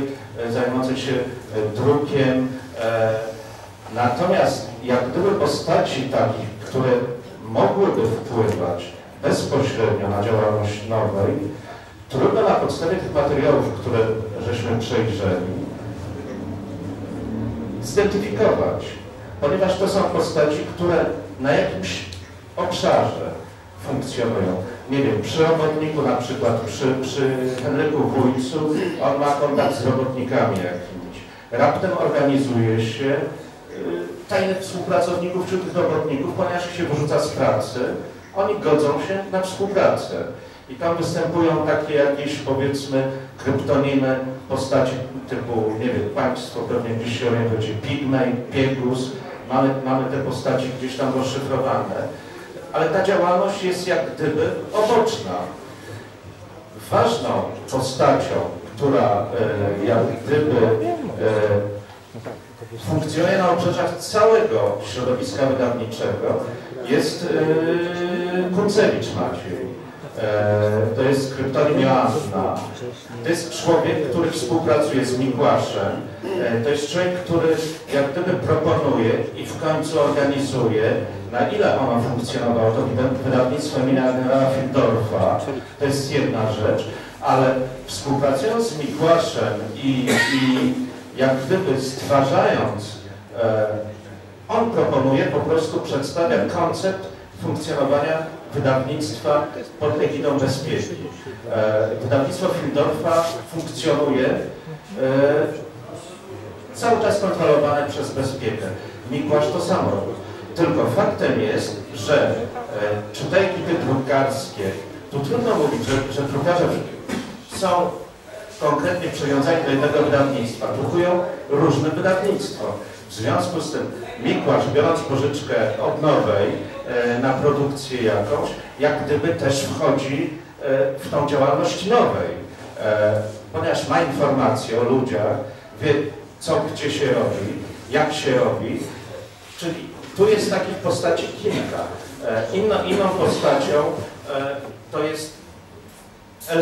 zajmującej się drukiem. Natomiast jak gdyby postaci takich, które mogłyby wpływać bezpośrednio na działalność Nowej, trudno na podstawie tych materiałów, które żeśmy przejrzeli, zidentyfikować, ponieważ to są postaci, które na jakimś obszarze funkcjonują. Nie wiem, przy robotniku na przykład, przy, przy Henryku Wujcu, on ma kontakt z robotnikami jakimiś. Raptem organizuje się y, tajnych współpracowników czy tych robotników, ponieważ się wyrzuca z pracy, oni godzą się na współpracę. I tam występują takie jakieś, powiedzmy, kryptonimy postaci typu, nie wiem, państwo pewnie gdzieś się orientuje, Pigmej, Piegus, mamy, mamy te postaci gdzieś tam rozszyfrowane. Ale ta działalność jest jak gdyby oboczna. Ważną postacią, która e, jak gdyby e, funkcjonuje na obszarach całego środowiska wydawniczego, jest e, Kuncewicz Maciej. E, to jest kryptonim Joanna. To jest człowiek, który współpracuje z Mikłaszem. E, to jest człowiek, który jak gdyby proponuje i w końcu organizuje. Na ile ona funkcjonowała, to wydawnictwo imienia generała Fildorfa, to jest jedna rzecz, ale współpracując z Mikłaszem i, i jak gdyby stwarzając, e, on proponuje, po prostu przedstawia koncept funkcjonowania wydawnictwa pod egidą bezpieki. E, wydawnictwo Fildorfa funkcjonuje e, cały czas kontrolowane przez bezpiekę. Mikłasz to samo robi. Tylko faktem jest, że e, czy te ekipy drukarskie, tu trudno mówić, że, że drukarze są konkretnie przywiązani do jednego wydawnictwa, drukują różne wydawnictwo. W związku z tym Mikłasz, biorąc pożyczkę od Nowej e, na produkcję jakąś, jak gdyby też wchodzi e, w tą działalność Nowej, e, ponieważ ma informacje o ludziach, wie co gdzie się robi, jak się robi, czyli tu jest takich postaci kilka. Inną, inną postacią e, to jest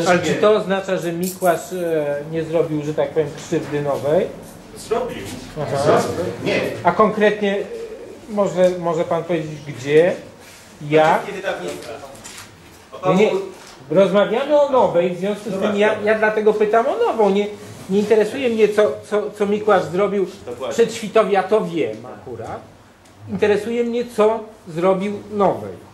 Ale czy to oznacza, że Mikłasz nie zrobił, że tak powiem, krzywdy Nowej? Zrobił. Aha. Nie. A konkretnie może, może pan powiedzieć gdzie? Jak? Nie, rozmawiamy o Nowej, w związku z tym ja, ja dlatego pytam o Nową. Nie, nie interesuje mnie, co, co, co Mikłasz zrobił przed Świtowi, ja to wiem akurat. Interesuje mnie, co zrobił Nowej.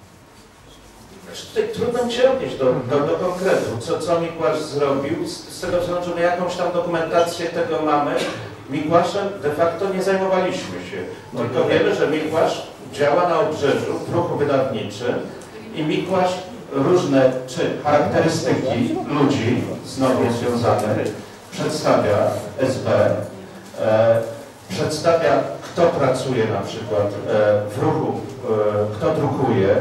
Tutaj trudno mi się odnieść do, do, do konkretu, co, co Mikłasz zrobił, z, z tego względu, że my jakąś tam dokumentację tego mamy. Mikłaszem de facto nie zajmowaliśmy się, tylko wiemy, że Mikłasz działa na Obrzeżu w ruchu wydawniczym i Mikłasz różne czy charakterystyki ludzi z Nową związanych przedstawia S B, e, przedstawia kto pracuje na przykład e, w ruchu, e, kto drukuje,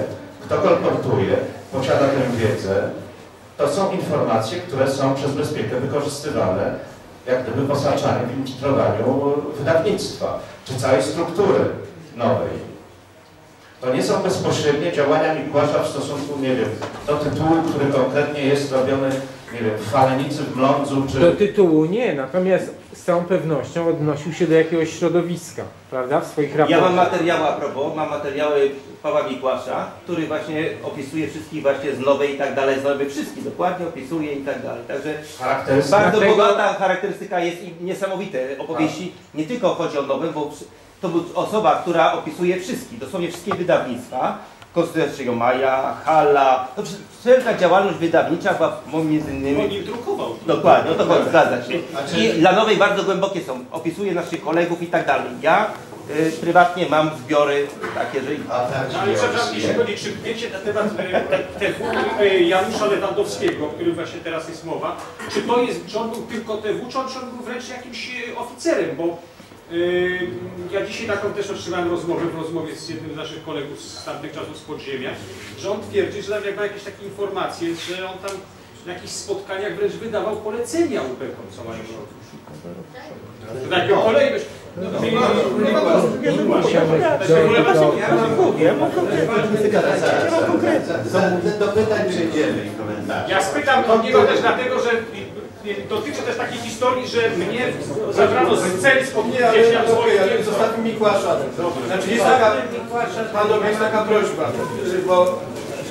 kto kolportuje, posiada tę wiedzę. To są informacje, które są przez bezpiekę wykorzystywane, jak gdyby posaczane w infiltrowaniu wydawnictwa, czy całej struktury Nowej. To nie są bezpośrednie działania Mikłasza w stosunku, nie wiem, do tytułu, który konkretnie jest robiony, nie wiem, w Falenicy, w Mlądzu, czy... Do tytułu nie, natomiast z całą pewnością odnosił się do jakiegoś środowiska, prawda, w swoich raportach. Ja mam materiały a propos, mam materiały Pawła Mikłasza, który właśnie opisuje wszystkich właśnie z Nowej i tak dalej, z Nowej wszystkich dokładnie opisuje i tak dalej. Także charakterystyka bardzo tego... bogata charakterystyka jest i niesamowite opowieści. A. Nie tylko chodzi o Nowym, bo to była osoba, która opisuje wszystkich, dosłownie wszystkie wydawnictwa. Konstytucja Maja, Hala, to wszelka działalność wydawnicza była między innymi... On nim drukował. Dokładnie, o to chodzi, zgadza się. I dla Nowej bardzo głębokie są, opisuje naszych kolegów i tak dalej. Ja y, prywatnie mam zbiory takie, że... A, tak, no, ale przepraszam, jeśli chodzi, czy wiecie na temat T W Janusza Lewandowskiego, o którym właśnie teraz jest mowa, czy to jest, czy on był tylko T W, czy on był wręcz jakimś oficerem, bo... Ja dzisiaj taką też otrzymałem rozmowę w rozmowie z jednym z naszych kolegów z tamtych czasów z podziemia, że on twierdzi, że tam jak ma jakieś takie informacje, że on tam na jakichś spotkaniach wręcz wydawał polecenia ubekom, co mają robić. Taką kolejność. No, no, no, do pytań przejdziemy w komentarzach. Ja spytam do niego też dlatego, że dotyczy też takiej historii, że mnie zabrano z celi spod mnie, ale ja swoje... Zostawmy Mikłasza. Znaczy jest taka, panowie, jest taka prośba, bo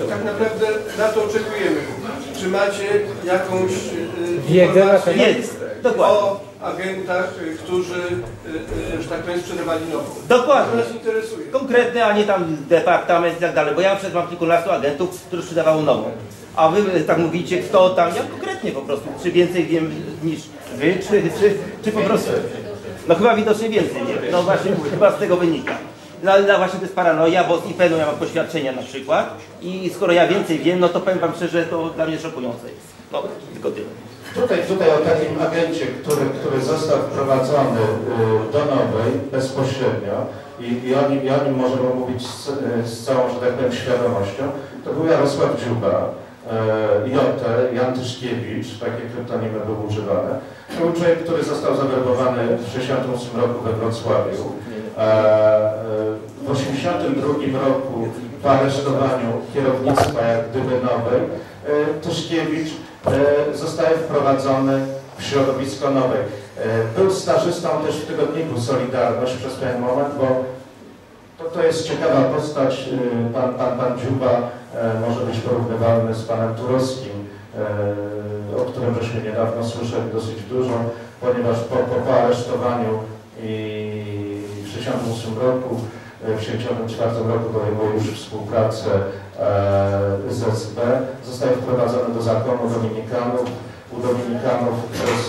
tak naprawdę na to oczekujemy. Czy macie jakąś informację o agentach, którzy, że tak powiem, sprzedawali Nową? Dokładnie. To nas interesuje. Konkretne, a nie tam departament i tak dalej, bo ja przed mam kilkunastu agentów, którzy sprzedawały Nową. A wy tak mówicie, kto tam, ja konkretnie po prostu, czy więcej wiem niż wy, czy, czy, czy po prostu, no chyba widocznie więcej, nie? No właśnie, chyba z tego wynika. No ale właśnie to jest paranoja, bo z I P N-u ja mam poświadczenia na przykład i skoro ja więcej wiem, no to powiem wam szczerze, to dla mnie szokujące jest. No, tylko tyle. Tutaj, tutaj o takim agencie, który, który został wprowadzony do Nowej bezpośrednio i, i o nim, i o nim możemy mówić z, z całą, że tak powiem, świadomością, to był Jarosław Dziuba. J T, Jan Tyszkiewicz, takie kryptonimy były używane. To był człowiek, który został zwerbowany w tysiąc dziewięćset sześćdziesiątym ósmym roku we Wrocławiu. W tysiąc dziewięćset osiemdziesiątym drugim roku po aresztowaniu kierownictwa jak gdyby Nowej Tyszkiewicz zostaje wprowadzony w środowisko Nowej. Był stażystą też w tygodniku Solidarność przez pewien moment, bo to, to jest ciekawa postać, pan, pan, pan Dziuba może być porównywalny z panem Turowskim, o którym żeśmy niedawno słyszeli dosyć dużo, ponieważ po, po, po aresztowaniu i w tysiąc dziewięćset sześćdziesiątym ósmym roku, w tysiąc dziewięćset siedemdziesiątym czwartym roku podejmuje już współpracę z S B, zostaje wprowadzony do zakonu dominikanów, u dominikanów przez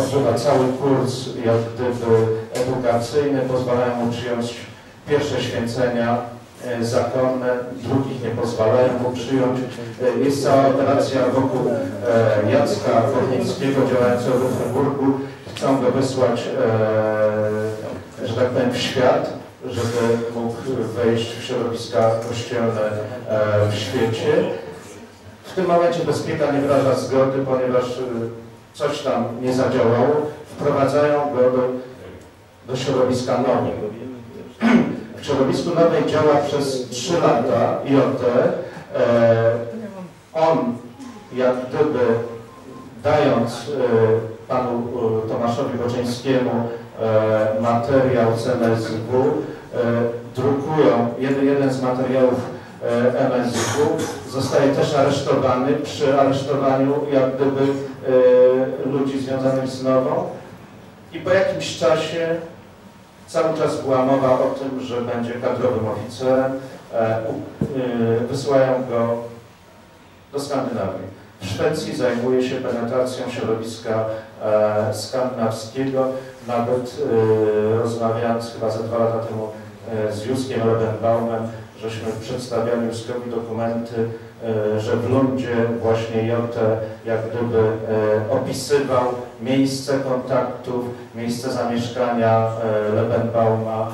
odbywa cały kurs jak gdyby edukacyjny, pozwalają mu przyjąć pierwsze święcenia e, zakonne, drugich nie pozwalają mu przyjąć. E, jest cała operacja wokół e, Jacka Kurońskiego działającego w Lufemburgu. Chcą go wysłać, e, że tak powiem, w świat, żeby mógł wejść w środowiska kościelne e, w świecie. W tym momencie bezpieka nie wyraża zgody, ponieważ e, coś tam nie zadziałało. Wprowadzają go do, do środowiska Nowej. W środowisku Nowej działa przez trzy lata J T. E, on jak gdyby dając panu Tomaszowi Boczeńskiemu materiał z M S W, drukują, jeden, jeden z materiałów M S W, zostaje też aresztowany przy aresztowaniu jak gdyby ludzi związanych z Nową i po jakimś czasie cały czas była mowa o tym, że będzie kadrowym oficerem, wysyłają go do Skandynawii. W Szwecji zajmuje się penetracją środowiska e, skandynawskiego. Nawet e, rozmawiając chyba ze dwa lata temu e, z Józkiem Lejdenbaumem, żeśmy przedstawiali Józkowi dokumenty, e, że w Lundzie właśnie Jotę jak gdyby e, opisywał miejsce kontaktów, miejsce zamieszkania e, Lejdenbauma.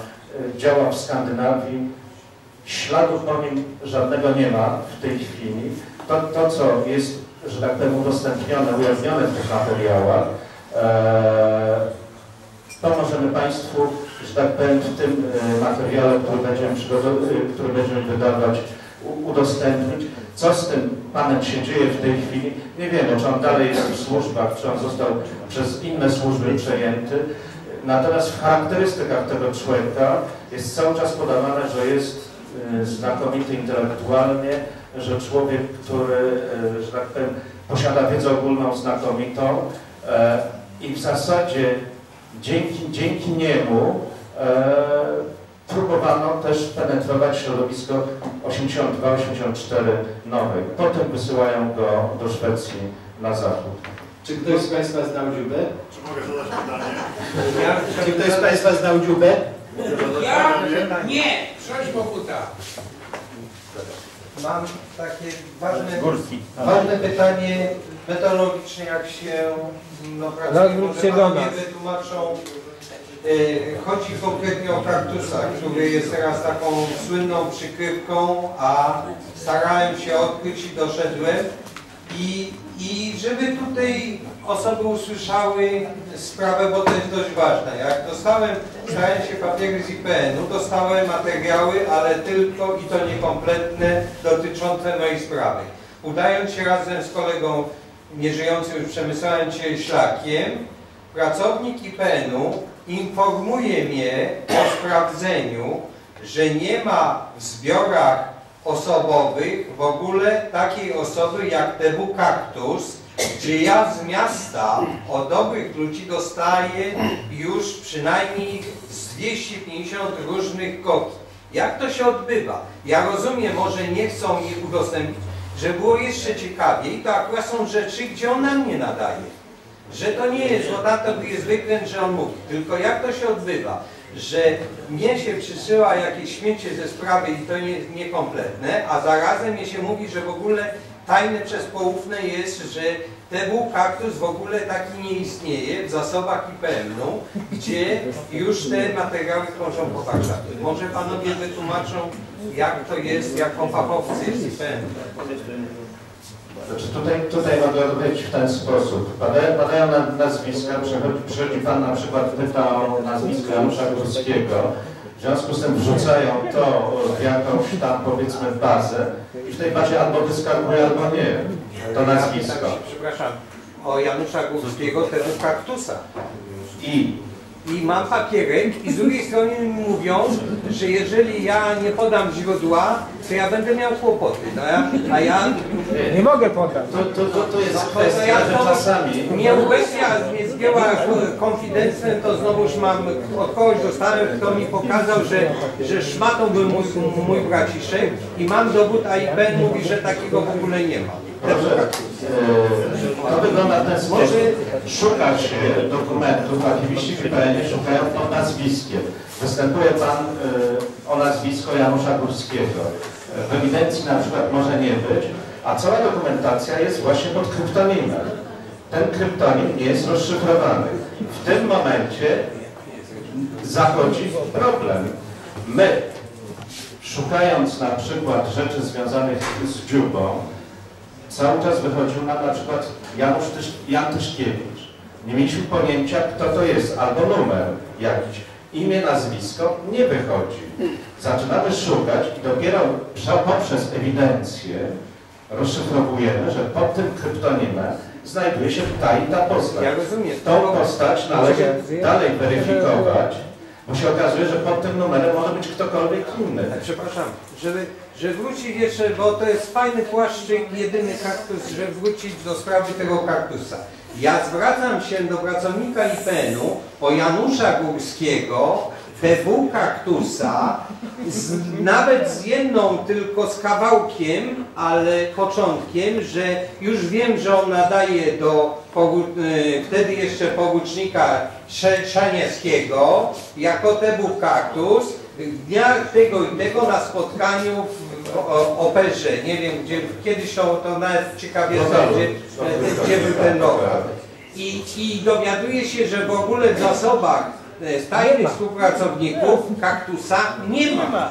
E, działa w Skandynawii. Śladów po nim żadnego nie ma w tej chwili. To, to co jest, że tak powiem, udostępnione, ujawnione w tych materiałach, e, to możemy Państwu, że tak powiem, w tym e, materiale, który będziemy, który będziemy wydawać, u, udostępnić. Co z tym panem się dzieje w tej chwili? Nie wiemy, czy on dalej jest w służbach, czy on został przez inne służby przejęty. Natomiast w charakterystykach tego człowieka jest cały czas podawane, że jest e, znakomity intelektualnie, że człowiek, który, że tak powiem, posiada wiedzę ogólną znakomitą e, i w zasadzie dzięki, dzięki niemu e, próbowano też penetrować środowisko osiemdziesiąt dwa osiemdziesiąt cztery Nowych. Potem wysyłają go do Szwecji na zachód. Czy ktoś z Państwa znał Dziubę? Czy mogę zadać pytanie? Ja, czy ktoś z Państwa znał Dziubę? Ja? Nie! Przejdź Boguta! Mam takie ważne, ważne pytanie metodologiczne, jak się no, praktycznie nie wytłumaczą. Chodzi konkretnie o kaktusa, który jest teraz taką słynną przykrywką, a starałem się odkryć i doszedłem. I, i żeby tutaj osoby usłyszały sprawę, bo to jest dość ważne. Jak dostałem, starałem się papiery z I P N u, dostałem materiały, ale tylko i to niekompletne, dotyczące mojej sprawy. Udając się razem z kolegą nieżyjącym już Przemysławem Cieślakiem, pracownik I P N u informuje mnie o sprawdzeniu, że nie ma w zbiorach osobowych w ogóle takiej osoby jak Tebu Kaktus, gdzie ja z miasta od dobrych ludzi dostaję już przynajmniej z dwieście pięćdziesiąt różnych kopii. Jak to się odbywa? Ja rozumiem, może nie chcą ich udostępnić, że było jeszcze ciekawiej, to akurat są rzeczy, gdzie ona mnie nadaje. Że to nie jest, bo na to jest wykręt, że on mówi, tylko jak to się odbywa? Że mnie się przysyła jakieś śmiecie ze sprawy i to nie, niekompletne, a zarazem mnie się mówi, że w ogóle tajne przez poufne jest, że T W Kaktus w ogóle taki nie istnieje w zasobach I P N u, gdzie już te materiały krążą po Warszawie. Może panowie wytłumaczą, jak to jest, jaką fachowcy jest I P N. Znaczy tutaj, tutaj mogę odpowiedzieć w ten sposób. Padają, padają nam nazwiska, przychodzi, przychodzi Pan na przykład pyta o nazwisko Janusza Górskiego. W związku z tym wrzucają to w jakąś tam, powiedzmy, bazę i w tej bazie albo wyskakuje, albo nie. To nazwisko. Przepraszam, o Janusza Górskiego, tego kaktusa. I? I mam papierek i z drugiej strony mi mówią, że jeżeli ja nie podam źródła, to ja będę miał kłopoty, no ja, a ja... Nie mogę podać. To, to, to, to jest no, kwestia, to ja to, że czasami... Mnie kwestia nie zgięła konfidencję, to znowuż mam, od kogoś dostałem, kto mi pokazał, że, że szmatą był mój, mój braciszek i mam dowód, a I P N mówi, że takiego w ogóle nie ma. Proszę, to wygląda w ten sposób, szuka się dokumentów, archiwiści w I P N ie szukają pod nazwiskiem. Występuje Pan o nazwisko Janusza Górskiego. W ewidencji na przykład może nie być, a cała dokumentacja jest właśnie pod kryptonimem. Ten kryptonim nie jest rozszyfrowany. W tym momencie zachodzi problem. My, szukając na przykład rzeczy związanych z Dziubą, cały czas wychodził nam na przykład Janusz Tysz, Jan Tyszkiewicz. Nie mieliśmy pojęcia, kto to jest, albo numer jakiś. Imię, nazwisko nie wychodzi. Zaczynamy szukać i dopiero poprzez ewidencję rozszyfrowujemy, że pod tym kryptonimem znajduje się ta i ta postać. Ja rozumiem. Tą postać należy dalej weryfikować, bo się okazuje, że pod tym numerem może być ktokolwiek inny. Przepraszam, żeby, że wrócić jeszcze, bo to jest fajny płaszczyk, jedyny kaktus, że wrócić do sprawy tego kaktusa. Ja zwracam się do pracownika I P N-u, po Janusza Górskiego, P W kaktusa, z, nawet z jedną tylko z kawałkiem, ale początkiem, że już wiem, że on nadaje do y, wtedy jeszcze porucznika Szaniewskiego jako P W kaktus dnia tego i tego na spotkaniu w o, operze. Nie wiem, gdzie kiedyś to, to nawet ciekawie będzie, gdzie wypędował. I, I dowiaduję się, że w ogóle w zasobach stałych współpracowników kaktusa nie ma.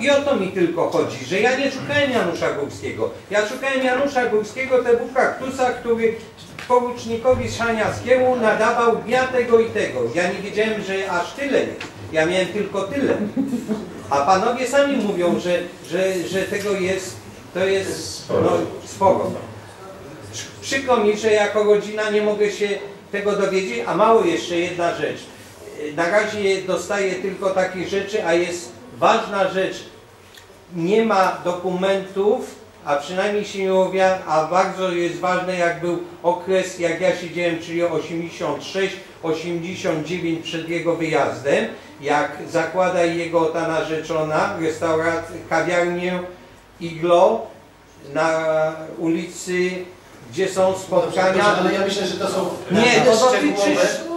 I o to mi tylko chodzi, że ja nie szukałem Janusza Górskiego. Ja szukałem Janusza Górskiego, tego kaktusa, który porucznikowi Szaniawskiemu nadawał dnia tego i tego. Ja nie wiedziałem, że aż tyle jest. Ja miałem tylko tyle. A panowie sami mówią, że, że, że tego jest, to jest no, sporo. Przykro mi, że jako rodzina nie mogę się tego dowiedzieć, a mało jeszcze jedna rzecz. Na razie dostaję tylko takich rzeczy, a jest ważna rzecz. Nie ma dokumentów, a przynajmniej się nie omawia, a bardzo jest ważne, jak był okres, jak ja siedziałem, czyli osiemdziesiąt sześć osiemdziesiąt dziewięć przed jego wyjazdem, jak zakłada jego ta narzeczona restaurację, kawiarnię Iglo na ulicy, gdzie są spotkania. No, ale ja myślę, że to są... Nie, to dotyczy,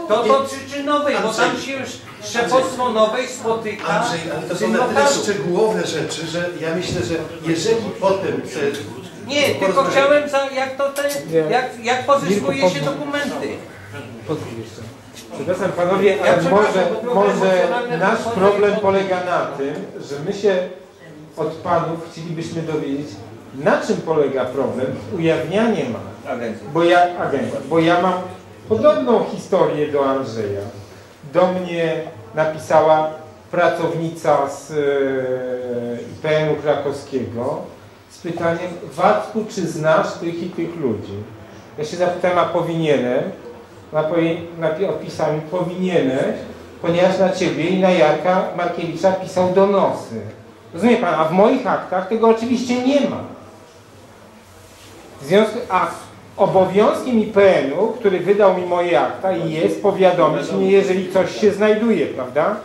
to dotyczy nowej, Andrzej, bo tam się już szefostwo nowej spotyka. Andrzej, ale to są na tyle szczegółowe rzeczy, że ja myślę, że jeżeli potem... Nie, tylko porozmawiam. Chciałem, za, jak, to te, jak, jak pozyskuje się dokumenty. Przepraszam panowie, ja ale może, może nasz problem polega na tym, że my się od panów chcielibyśmy dowiedzieć, na czym polega problem ujawniania bo ja, agencji, bo ja mam podobną historię do Andrzeja. Do mnie napisała pracownica z I P N-u krakowskiego z pytaniem: Wacku, czy znasz tych i tych ludzi? Ja się zapytałem, a powinienem? Napisał mi: powinieneś, ponieważ na ciebie i na Jarka Markiewicza pisał donosy. Rozumie pan, a w moich aktach tego oczywiście nie ma. W związku, a obowiązkiem I P N-u, który wydał mi moje akta, jest powiadomić mnie, jeżeli coś się znajduje, prawda?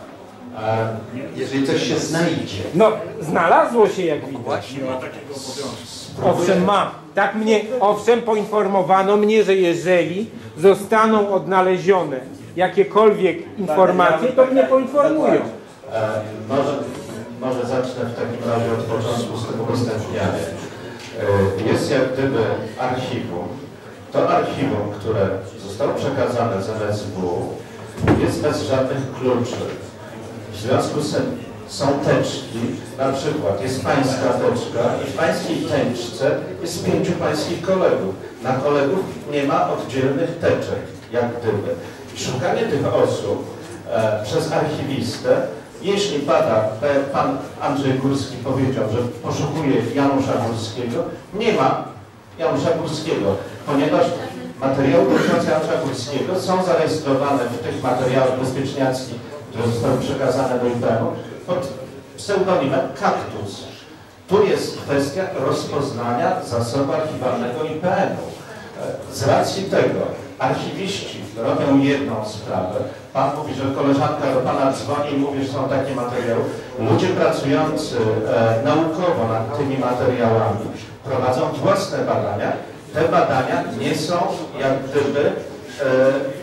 A jeżeli coś się znajdzie. No, znalazło się, jak widać. Właśnie ma takiego obowiązku. Owszem, ma. Tak mnie, owszem, poinformowano mnie, że jeżeli zostaną odnalezione jakiekolwiek informacje, to mnie poinformują. Może, może zacznę w takim razie od początku z tym udostępniania. Jest jak gdyby archiwum. To archiwum, które zostało przekazane z M S W, jest bez żadnych kluczy. W związku z tym są teczki, na przykład jest pańska teczka i w pańskiej teczce jest pięciu pańskich kolegów. Na kolegów nie ma oddzielnych teczek, jak gdyby. Szukanie tych osób e, przez archiwistę. Jeśli pada, pan Andrzej Górski powiedział, że poszukuje Janusza Górskiego, nie ma Janusza Górskiego, ponieważ materiały dotyczące Janusza Górskiego są zarejestrowane w tych materiałach bezpieczniackich, które zostały przekazane do I P N-u pod pseudonimem Kaktus. Tu jest kwestia rozpoznania zasobu archiwalnego I P N-u. Z racji tego archiwiści robią jedną sprawę. Pan mówi, że koleżanka do pana dzwoni i mówi, że są takie materiały. Ludzie pracujący e, naukowo nad tymi materiałami prowadzą własne badania. Te badania nie są jak gdyby e,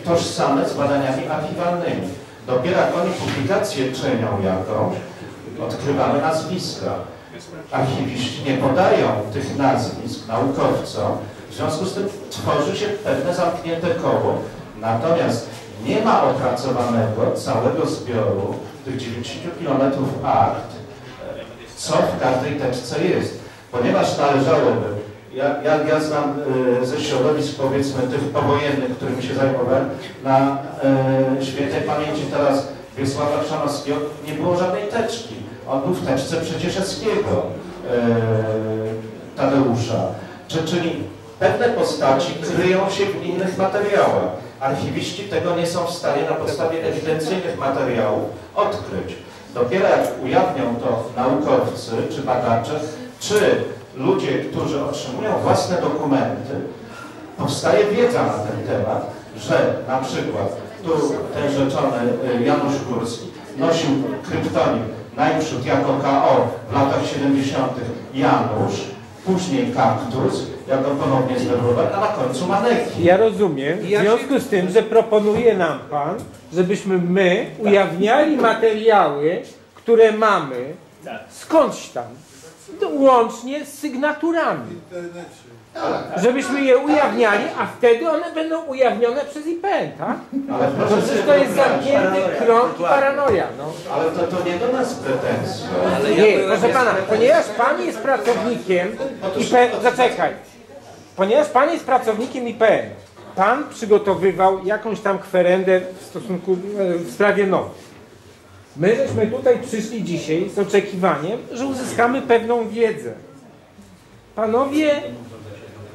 tożsame z badaniami archiwalnymi. Dopiero jak oni publikację czynią jakąś, odkrywamy nazwiska. Archiwiści nie podają tych nazwisk naukowcom, w związku z tym tworzy się pewne zamknięte koło. Natomiast nie ma opracowanego całego zbioru tych dziewięćdziesięciu kilometrów akt, co w każdej teczce jest. Ponieważ należałoby, ja, ja, ja znam y, ze środowisk powiedzmy tych powojennych, którymi się zajmowałem, na y, świętej pamięci teraz Wiesława Chrzanowskiego nie było żadnej teczki. On był w teczce przecież Eskiego. Y, Tadeusza, czy, czyli pewne postaci kryją się w innych materiałach. Archiwiści tego nie są w stanie na podstawie ewidencyjnych materiałów odkryć. Dopiero jak ujawnią to naukowcy czy badacze, czy ludzie, którzy otrzymują własne dokumenty, powstaje wiedza na ten temat, że na przykład tu ten rzeczony Janusz Górski nosił kryptonim najprzód jako K O w latach siedemdziesiątych Janusz, później Kaktus, jak go ponownie zwerbował, a na końcu Manekin. Ja rozumiem, w związku z tym, że proponuje nam Pan, żebyśmy my ujawniali materiały, które mamy skądś tam, łącznie z sygnaturami. Tak. Żebyśmy je ujawniali, a wtedy one będą ujawnione przez I P N, tak? Ale proszę, to, to jest zamknięty krąg i paranoja. No. Ale to, to nie do nas pretensje. Nie, ja proszę Pana, ponieważ Pan jest pracownikiem I P N... Zaczekaj. Ponieważ Pan jest pracownikiem I P N, Pan przygotowywał jakąś tam kwerendę w stosunku, w sprawie Nowy. My żeśmy tutaj przyszli dzisiaj z oczekiwaniem, że uzyskamy pewną wiedzę. Panowie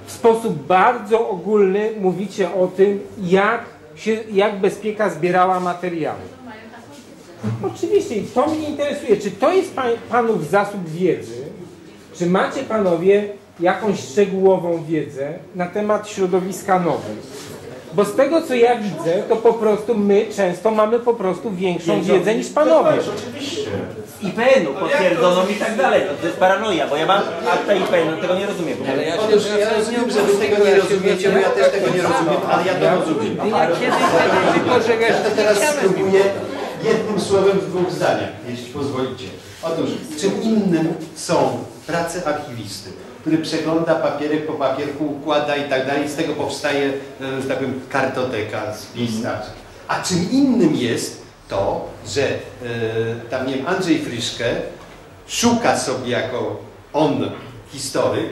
w sposób bardzo ogólny mówicie o tym, jak, się, jak bezpieka zbierała materiały. Oczywiście, to mnie interesuje, czy to jest pan, Panów zasób wiedzy, czy macie Panowie jakąś szczegółową wiedzę na temat środowiska Nowej? Bo z tego, co ja widzę, to po prostu my często mamy po prostu większą wiedzę niż Panowie. Oczywiście. I P N-u potwierdzono mi tak dalej. To jest paranoja, bo ja mam akta I P N, tego nie rozumiem. Ale ja, Otóż, ja, ja rozumiem, że wy tego nie rozumiecie, bo ja też tego nie rozumiem, ale ja to rozumiem. Ja kiedyś poczekać, to teraz spróbuję jednym słowem w dwóch zdaniach, jeśli pozwolicie. Otóż, czym innym są prace archiwisty, który przegląda papierek po papierku, układa i tak dalej. Z tego powstaje, że tak powiem, kartoteka z miejsca. A czym innym jest to, że e, tam, nie wiem, Andrzej Fryszke szuka sobie jako on, historyk,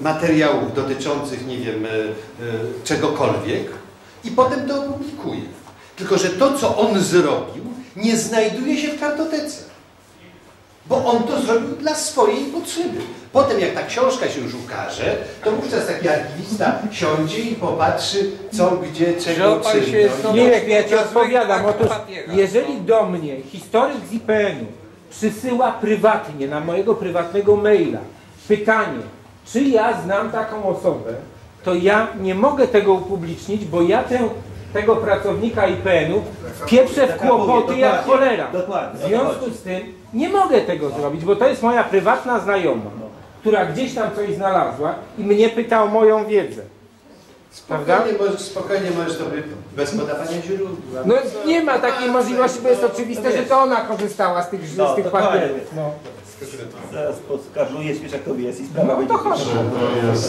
materiałów dotyczących, nie wiem, e, czegokolwiek i potem to publikuje. Tylko że to, co on zrobił, nie znajduje się w kartotece. Bo on to zrobił dla swojej potrzeby. Potem jak ta książka się już ukaże, to wówczas taki archiwista siądzie i popatrzy, co, gdzie, czego, czym. No. Mirek, ja Ci odpowiadam. Otóż, jeżeli do mnie historyk z I P N-u przysyła prywatnie na mojego prywatnego maila pytanie, czy ja znam taką osobę, to ja nie mogę tego upublicznić, bo ja tę... tego pracownika I P N-u pieprzę w kłopoty jak cholera. W związku z tym nie mogę tego zrobić, bo to jest moja prywatna znajoma, która gdzieś tam coś znalazła i mnie pyta o moją wiedzę. Spokojnie, możesz, spokojnie możesz to bez podawania źródła. No nie ma takiej możliwości, bo jest oczywiste, że to ona korzystała z tych, z tych papierów. No. Zaraz pokażujesz, wiesz jak to jest i sprawa będzie... To jest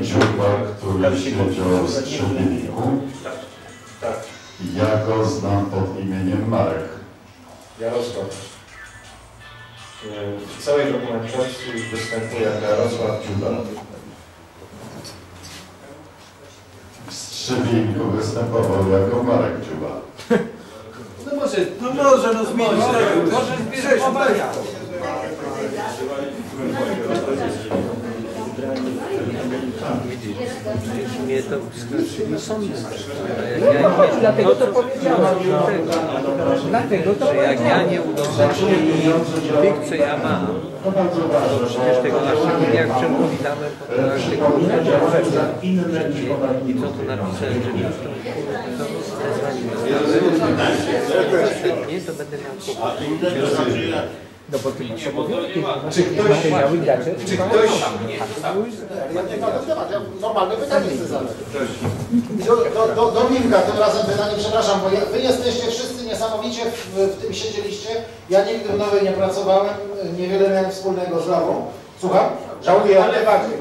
Dziuba, który siedział w skrzypniku. Ja go znam pod imieniem Marek. Jarosław. W całej dokumentacji występuje Jarosław Dziuba. W strzybinku występował jako Marek Dziuba. No może, no może, no zmienić. Może zbierzeć obaja. Mnie to dlatego to powiedziałam. Dlatego to jak ja nie udowodnię tych, co ja mam, to przecież tego naszego, jak przepowiadamy po naszych i co tu napisałem, że nie to nie, to będę miał. No bo ty liczy, czy ktoś, materiały gracze, czy ktoś... Normalne pytanie chcę zadać. Do Mirka tym razem pytanie, przepraszam, bo wy jesteście wszyscy niesamowicie w, w tym siedzieliście. Ja nigdy w Nowej nie pracowałem, niewiele miałem wspólnego z Nową. Słucham? Żałuję, ale bardziej.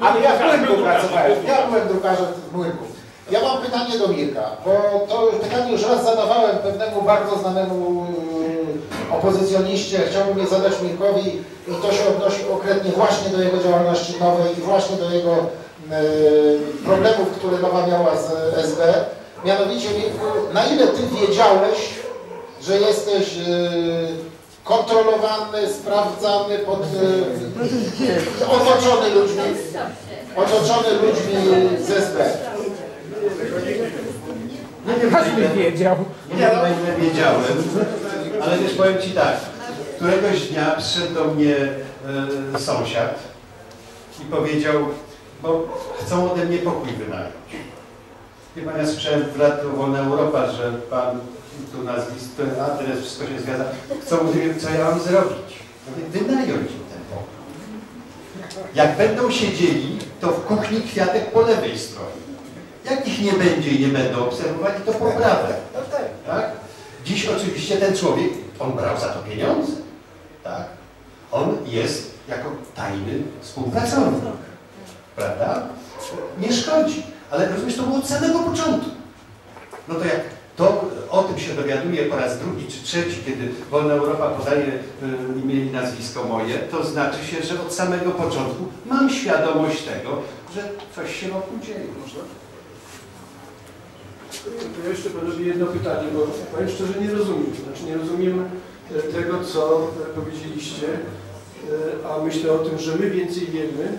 Ale ja w Młynku pracowałem, ja byłem drukarzem w Młynku. Ja mam pytanie do Mirka, bo to pytanie już raz zadawałem pewnemu bardzo znanemu opozycjoniście, chciałbym je zadać Mirkowi i to się odnosi konkretnie właśnie do jego działalności Nowej i właśnie do jego yy, problemów, które Nowa miała z S B. Mianowicie, Mirku, na ile ty wiedziałeś, że jesteś yy, kontrolowany, sprawdzany, pod, otoczony ludźmi, otoczony ludźmi z S B. No nie każdy wiedział. Ja na ile wiedziałem, ale też powiem Ci tak. Któregoś dnia przyszedł do mnie y, sąsiad i powiedział, bo chcą ode mnie pokój wynająć. Wie Pan, ja słyszałem w Radiu Wolna Europa, że Pan tu nazwisko, adres, wszystko się zgadza. Chcą wiedzieć, co ja mam zrobić. Wynająć im ten pokój. Jak będą siedzieli, to w kuchni kwiatek po lewej stronie. Jak ich nie będzie i nie będą obserwowali, to po prawej. Tak? Dziś oczywiście ten człowiek, on brał za to pieniądze. Tak? On jest jako tajny współpracownik. Prawda? Nie szkodzi. Ale rozumiesz, to było od samego początku. No to jak to, o tym się dowiaduje po raz drugi czy trzeci, kiedy Wolna Europa podaje imię i nazwisko moje, to znaczy się, że od samego początku mam świadomość tego, że coś się wokół dzieje. To ja jeszcze panowie jedno pytanie, bo powiem szczerze, nie rozumiem. Znaczy nie rozumiem tego, co powiedzieliście, a myślę o tym, że my więcej wiemy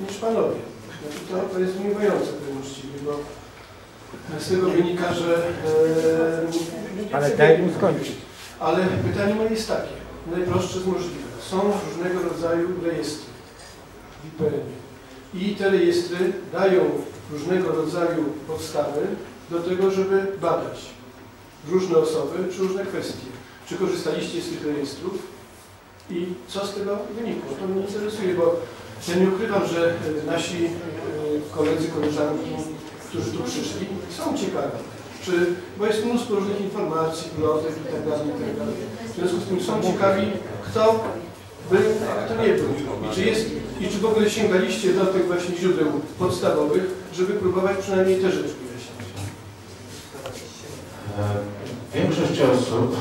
niż panowie. Znaczy to, to jest umywające właściwie, bo z tego wynika, że... E, ale daj mu skończyć. Ale pytanie moje jest takie, najprostsze z możliwe. Są różnego rodzaju rejestry w I P N-ie i te rejestry dają różnego rodzaju podstawy do tego, żeby badać różne osoby czy różne kwestie. Czy korzystaliście z tych rejestrów i co z tego wynikło? To mnie interesuje, bo ja nie ukrywam, że nasi koledzy, koleżanki, którzy tu przyszli, są ciekawi, czy, bo jest mnóstwo różnych informacji, plotek i tak dalej, i tak dalej. W związku z tym są ciekawi, kto był, a kto nie był. I czy, jest, i czy w ogóle sięgaliście do tych właśnie źródeł podstawowych, żeby próbować przynajmniej te rzeczy wyjaśnić? Większość osób,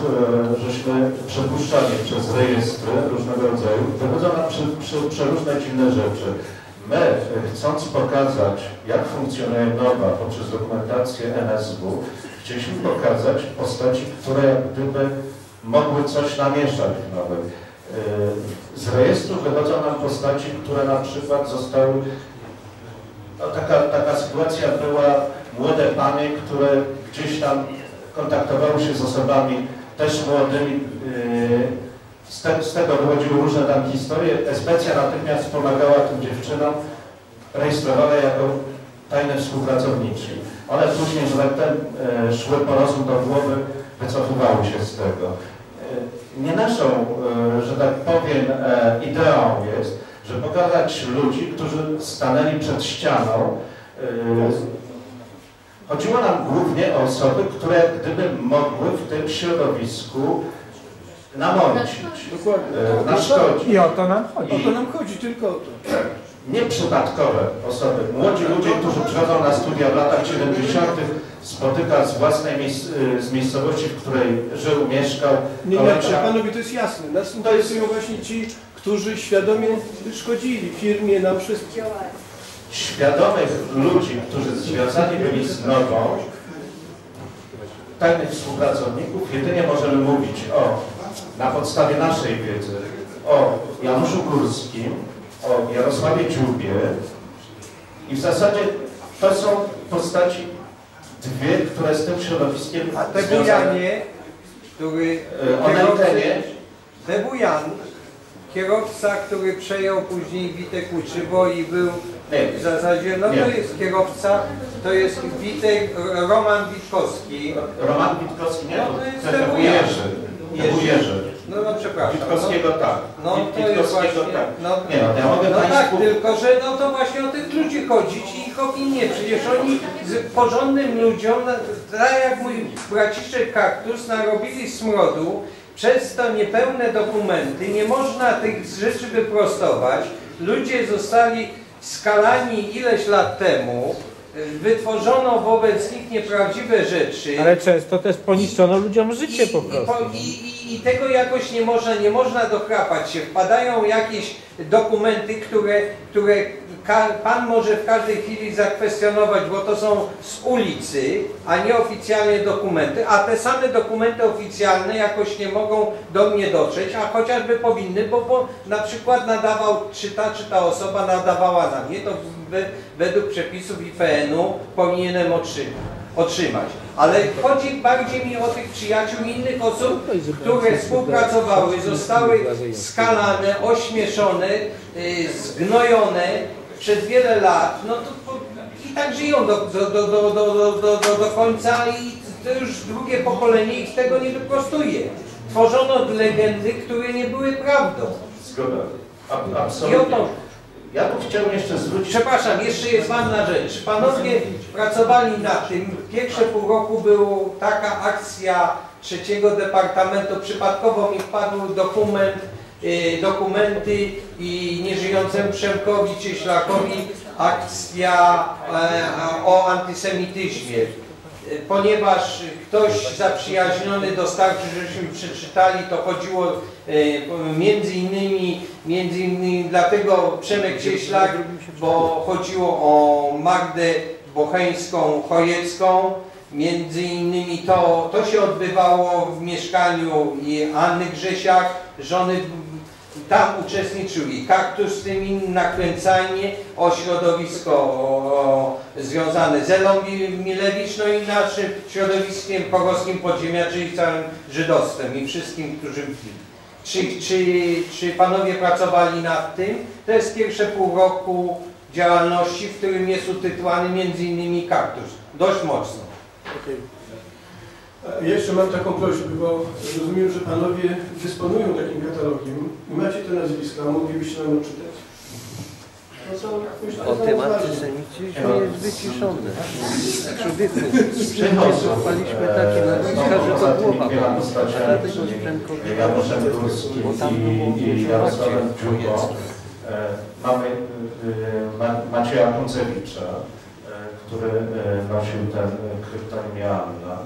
żeśmy przepuszczali przez rejestry różnego rodzaju, wychodzą nam przy, przy, przeróżne dziwne rzeczy. My, chcąc pokazać, jak funkcjonuje Nowa poprzez dokumentację M S W, chcieliśmy pokazać postaci, które jak gdyby mogły coś namieszać w Nowej. Z rejestrów wychodzą nam postaci, które na przykład zostały... No, taka, taka sytuacja była, młode panie, które gdzieś tam kontaktowały się z osobami też młodymi, Z, te, z tego wychodziły różne tam historie. Especja natychmiast pomagała tym dziewczynom, rejestrowane jako tajne współpracowniczy. One później z lektem e, szły po rosu do głowy, wycofywały się z tego. E, nie naszą, e, że tak powiem, e, ideą jest, że pokazać ludzi, którzy stanęli przed ścianą. E, chodziło nam głównie o osoby, które gdyby mogły w tym środowisku namącić, na naszkodzić. I o to nam chodzi. O to nam chodzi, tylko o to. Nieprzypadkowe osoby, młodzi ludzie, którzy przychodzą na studia w latach siedemdziesiątych, spotyka z własnej miejsc, z miejscowości, w której żył, mieszkał. Nie, kolecia. Nie, panowie, to jest jasne. Nas interesują właśnie ci, którzy świadomie szkodzili firmie, nam wszystkim. Świadomych ludzi, którzy związani byli z Nową, tajnych współpracowników, jedynie możemy mówić o na podstawie naszej wiedzy o Januszu Górskim, o Jarosławie Dziubie i w zasadzie to są postaci dwie, które z tym środowiskiem związane. Bujanie, który... O Antenie. Debujan, kierowca, który przejął później Witek Łuczywo i był nie. w zasadzie, no nie. to jest kierowca, to jest Witek, Roman Witkowski. Roman Witkowski, nie? No to jest Debujan. No, no przepraszam. Witkowskiego no, tak. No, to jest właśnie, tak. No, nie, no, ja mogę no tak, spół... tylko że no to właśnie o tych ludzi chodzić i ich opinię. Przecież oni z porządnym ludziom, tak jak mój braciszek Kaktus, narobili smrodu, przez to niepełne dokumenty, nie można tych rzeczy wyprostować. Ludzie zostali skalani ileś lat temu. wytworzono wobec nich nieprawdziwe rzeczy. Ale często też poniszczono i, ludziom życie i, po prostu. I, i, I tego jakoś nie można, nie można dokrapać się. Wpadają jakieś dokumenty, które, które pan może w każdej chwili zakwestionować, bo to są z ulicy, a nie oficjalne dokumenty, a te same dokumenty oficjalne jakoś nie mogą do mnie dotrzeć, a chociażby powinny, bo, bo na przykład nadawał, czy ta, czy ta osoba nadawała na mnie, to we, według przepisów I P N-u powinienem otrzymać. Ale chodzi bardziej mi o tych przyjaciół innych osób, które współpracowały, zostały skalane, ośmieszone, zgnojone przez wiele lat, no to i tak żyją do, do, do, do, do, do, do końca i to już drugie pokolenie ich tego nie wyprostuje. Tworzono legendy, które nie były prawdą. Zgoda. A, absolutnie. Ja tu chciałbym jeszcze zwrócić... Przepraszam, jeszcze jest ważna rzecz. Panowie pracowali nad tym. Pierwsze pół roku była taka akcja trzeciego departamentu. Przypadkowo mi wpadł dokument, dokumenty i nieżyjącemu Przemkowi Cieślakowi akcja o antysemityzmie. Ponieważ ktoś zaprzyjaźniony dostarczy, żeśmy przeczytali, to chodziło między innymi, między innymi dlatego Przemek Cieślak, bo chodziło o Magdę Bocheńską Chojecką, między innymi to, to się odbywało w mieszkaniu Anny Grzesiak, żony. Tam uczestniczyli Kaktus Tymin, Nakręcanie, o środowisko o, związane z Elą Milewicz, no i naszym środowiskiem porowskim podziemia, czyli całym żydostwem i wszystkim, którzy czy, czy, czy panowie pracowali nad tym? To jest pierwsze pół roku działalności, w którym jest utytułowany między innymi Kaktus. Dość mocno. Okay. Jeszcze mam taką prośbę, bo rozumiem, że panowie dysponują takim katalogiem i macie te nazwiska, moglibyście nam odczytać. No co, myślę, o tym antysemityzmie jest wyciszone. Człowieku, przygotowaliśmy takie nazwiska, że to głowa była. Dlatego nie prędkości. Januszem Górskim i Jarosławem Dziubą. Mamy Macieja Kundzewicza, który nosił ten kryptonim Joanna.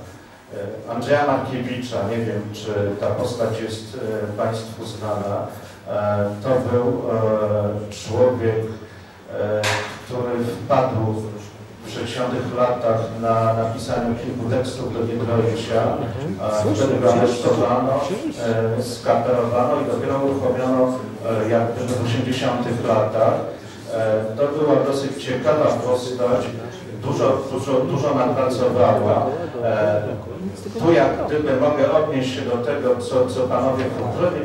Andrzeja Markiewicza, nie wiem, czy ta postać jest państwu znana, to był człowiek, który wpadł w sześćdziesiątych latach na napisanie kilku tekstów do Niedrojcia, wtedy go aresztowano, skaperowano i dopiero uruchomiono jakby w osiemdziesiątych latach. To była dosyć ciekawa postać, dużo, dużo, dużo napracowała. Tu jak gdyby mogę odnieść się do tego, co, co panowie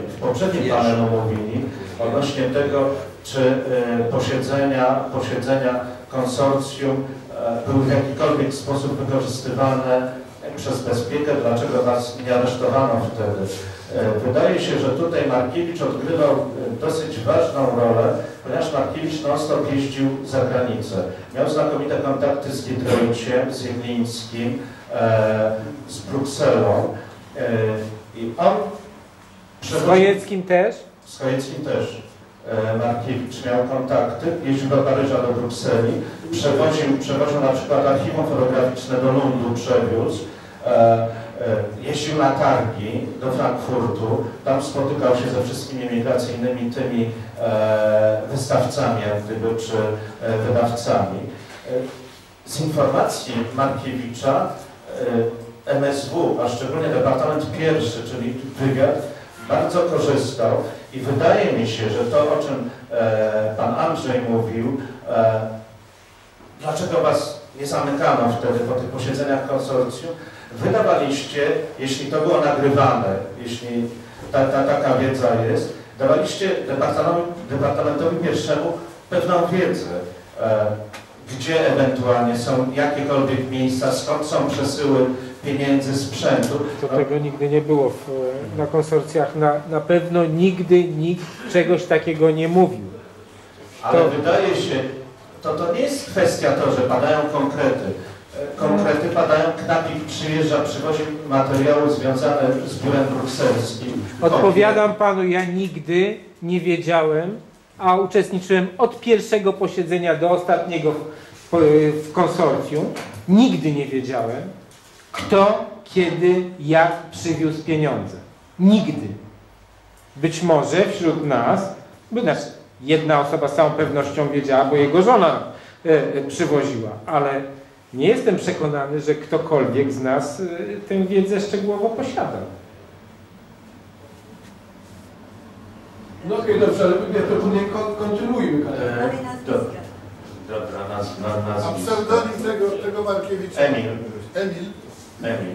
w poprzednim panelu mówili, odnośnie tego, czy posiedzenia, posiedzenia konsorcjum były w jakikolwiek sposób wykorzystywane przez bezpiekę, dlaczego nas nie aresztowano wtedy. Wydaje się, że tutaj Markiewicz odgrywał dosyć ważną rolę, ponieważ Markiewicz non-stop jeździł za granicę. Miał znakomite kontakty z Detroitiem, z Jedlińskim, z Brukselą i on... Z Chojeckim też? Z Chojeckim też. Markiewicz miał kontakty, jeździł do Paryża, do Brukseli, przewoził, przewoził na przykład archiwum fotograficzne do Lundu, przewiózł. Jeździł na targi do Frankfurtu, tam spotykał się ze wszystkimi migracyjnymi tymi wystawcami, jak gdyby, czy wydawcami. Z informacji Markiewicza M S W, a szczególnie Departament Pierwszy, czyli wywiad, bardzo korzystał i wydaje mi się, że to, o czym pan Andrzej mówił, dlaczego was nie zamykano wtedy po tych posiedzeniach konsorcjum, wydawaliście, jeśli to było nagrywane, jeśli ta, ta, taka wiedza jest, dawaliście Departamentowi Pierwszemu pewną wiedzę, e, gdzie ewentualnie są jakiekolwiek miejsca, skąd są przesyły pieniędzy, sprzętu. To tego nigdy nie było w, na konsorcjach. Na, na pewno nigdy nikt czegoś takiego nie mówił. To... Ale wydaje się, to, to nie jest kwestia to, że padają konkrety. Konkrety padają, Knapik przyjeżdża, przywozi materiały związane z biurem brukselskim. Odpowiadam panu, ja nigdy nie wiedziałem, a uczestniczyłem od pierwszego posiedzenia do ostatniego w konsorcjum, nigdy nie wiedziałem, kto, kiedy, jak przywiózł pieniądze. Nigdy. Być może wśród nas, bo znaczy jedna osoba z całą pewnością wiedziała, bo jego żona y, y, przywoziła, ale nie jestem przekonany, że ktokolwiek z nas y, tę wiedzę szczegółowo posiadał. No okej, dobrze, ale ja proponuję, kontynuujmy. Dobra, nazw, nazw, a pseudonim tego, tego Markiewicza? Emil. Emil. Emil.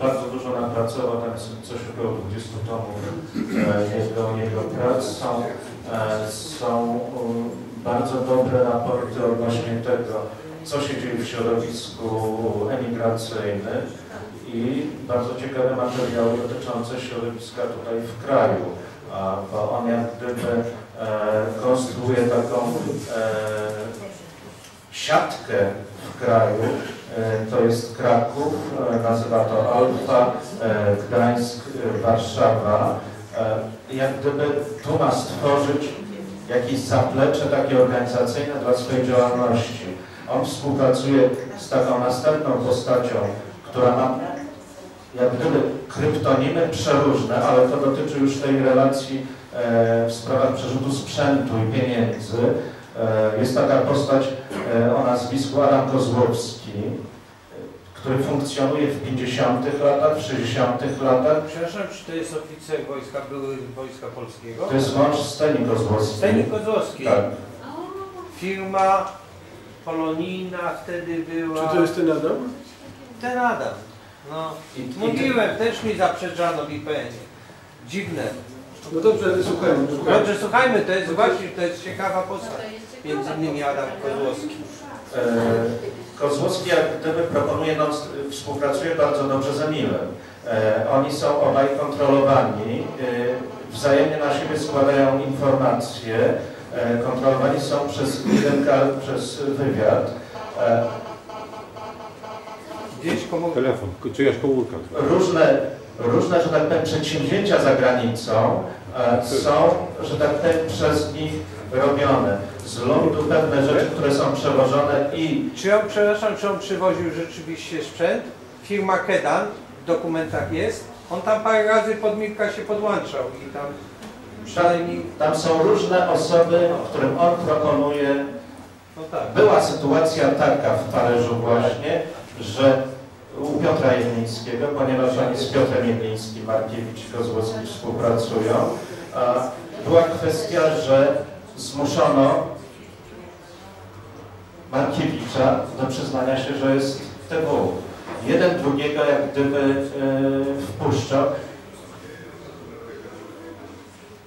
Bardzo dużo nam pracował, tam jest coś około dwudziestu tomów jego, jego prac. Są, są bardzo dobre raporty odnośnie tego, co się dzieje w środowisku emigracyjnym i bardzo ciekawe materiały dotyczące środowiska tutaj w kraju, bo on jak gdyby konstruuje taką siatkę w kraju. To jest Kraków, nazywa to Alfa, Gdańsk, Warszawa. Jak gdyby tu ma stworzyć jakieś zaplecze takie organizacyjne dla swojej działalności. On współpracuje z taką następną postacią, która ma jak gdyby kryptonimy przeróżne, ale to dotyczy już tej relacji w sprawach przerzutu sprzętu i pieniędzy. Jest taka postać o nazwisku Adam Kozłowski, który funkcjonuje w pięćdziesiątych latach, w sześćdziesiątych latach. Przepraszam, czy to jest oficer wojska, były Wojska Polskiego? To jest mąż Steni Kozłowskiej. Steni Kozłowskiej. Tak. Firma polonijna wtedy była... Czy to jest ten Adam? Ten Adam. No. I, Mówiłem, i ten... też mi zaprzeczano w I P N-ie. Dziwne. No dobrze, słuchajmy. słuchajmy. Dobrze, słuchajmy, to jest właśnie, to jest ciekawa postać. Między innymi Adam Kozłowski. E, Kozłowski jak gdyby proponuje, no, współpracuje bardzo dobrze z Emilem. E, oni są obaj kontrolowani, e, wzajemnie na siebie składają informacje, e, kontrolowani są przez K O R, przez wywiad. E, Gdzieś komu... Telefon, czyjaś komórka. Różne, różne, że tak powiem, przedsięwzięcia za granicą e, są, że tak powiem, przez nich robione. Z lądu pewne rzeczy, które są przewożone i... Czy on, przepraszam, czy on przywoził rzeczywiście sprzęt? Firma Kedan, w dokumentach jest. On tam parę razy pod Mirka się podłączał i tam... Przynajmniej... Tam są różne osoby, którym on proponuje... No tak. Była sytuacja taka w Paryżu właśnie, że u Piotra Jedlińskiego, ponieważ oni z Piotrem Jedlińskim, Markiewicz i Kozłowski współpracują, była kwestia, że zmuszono Markiewicza do przyznania się, że jest T W. Jeden drugiego jak gdyby yy, wpuszczał.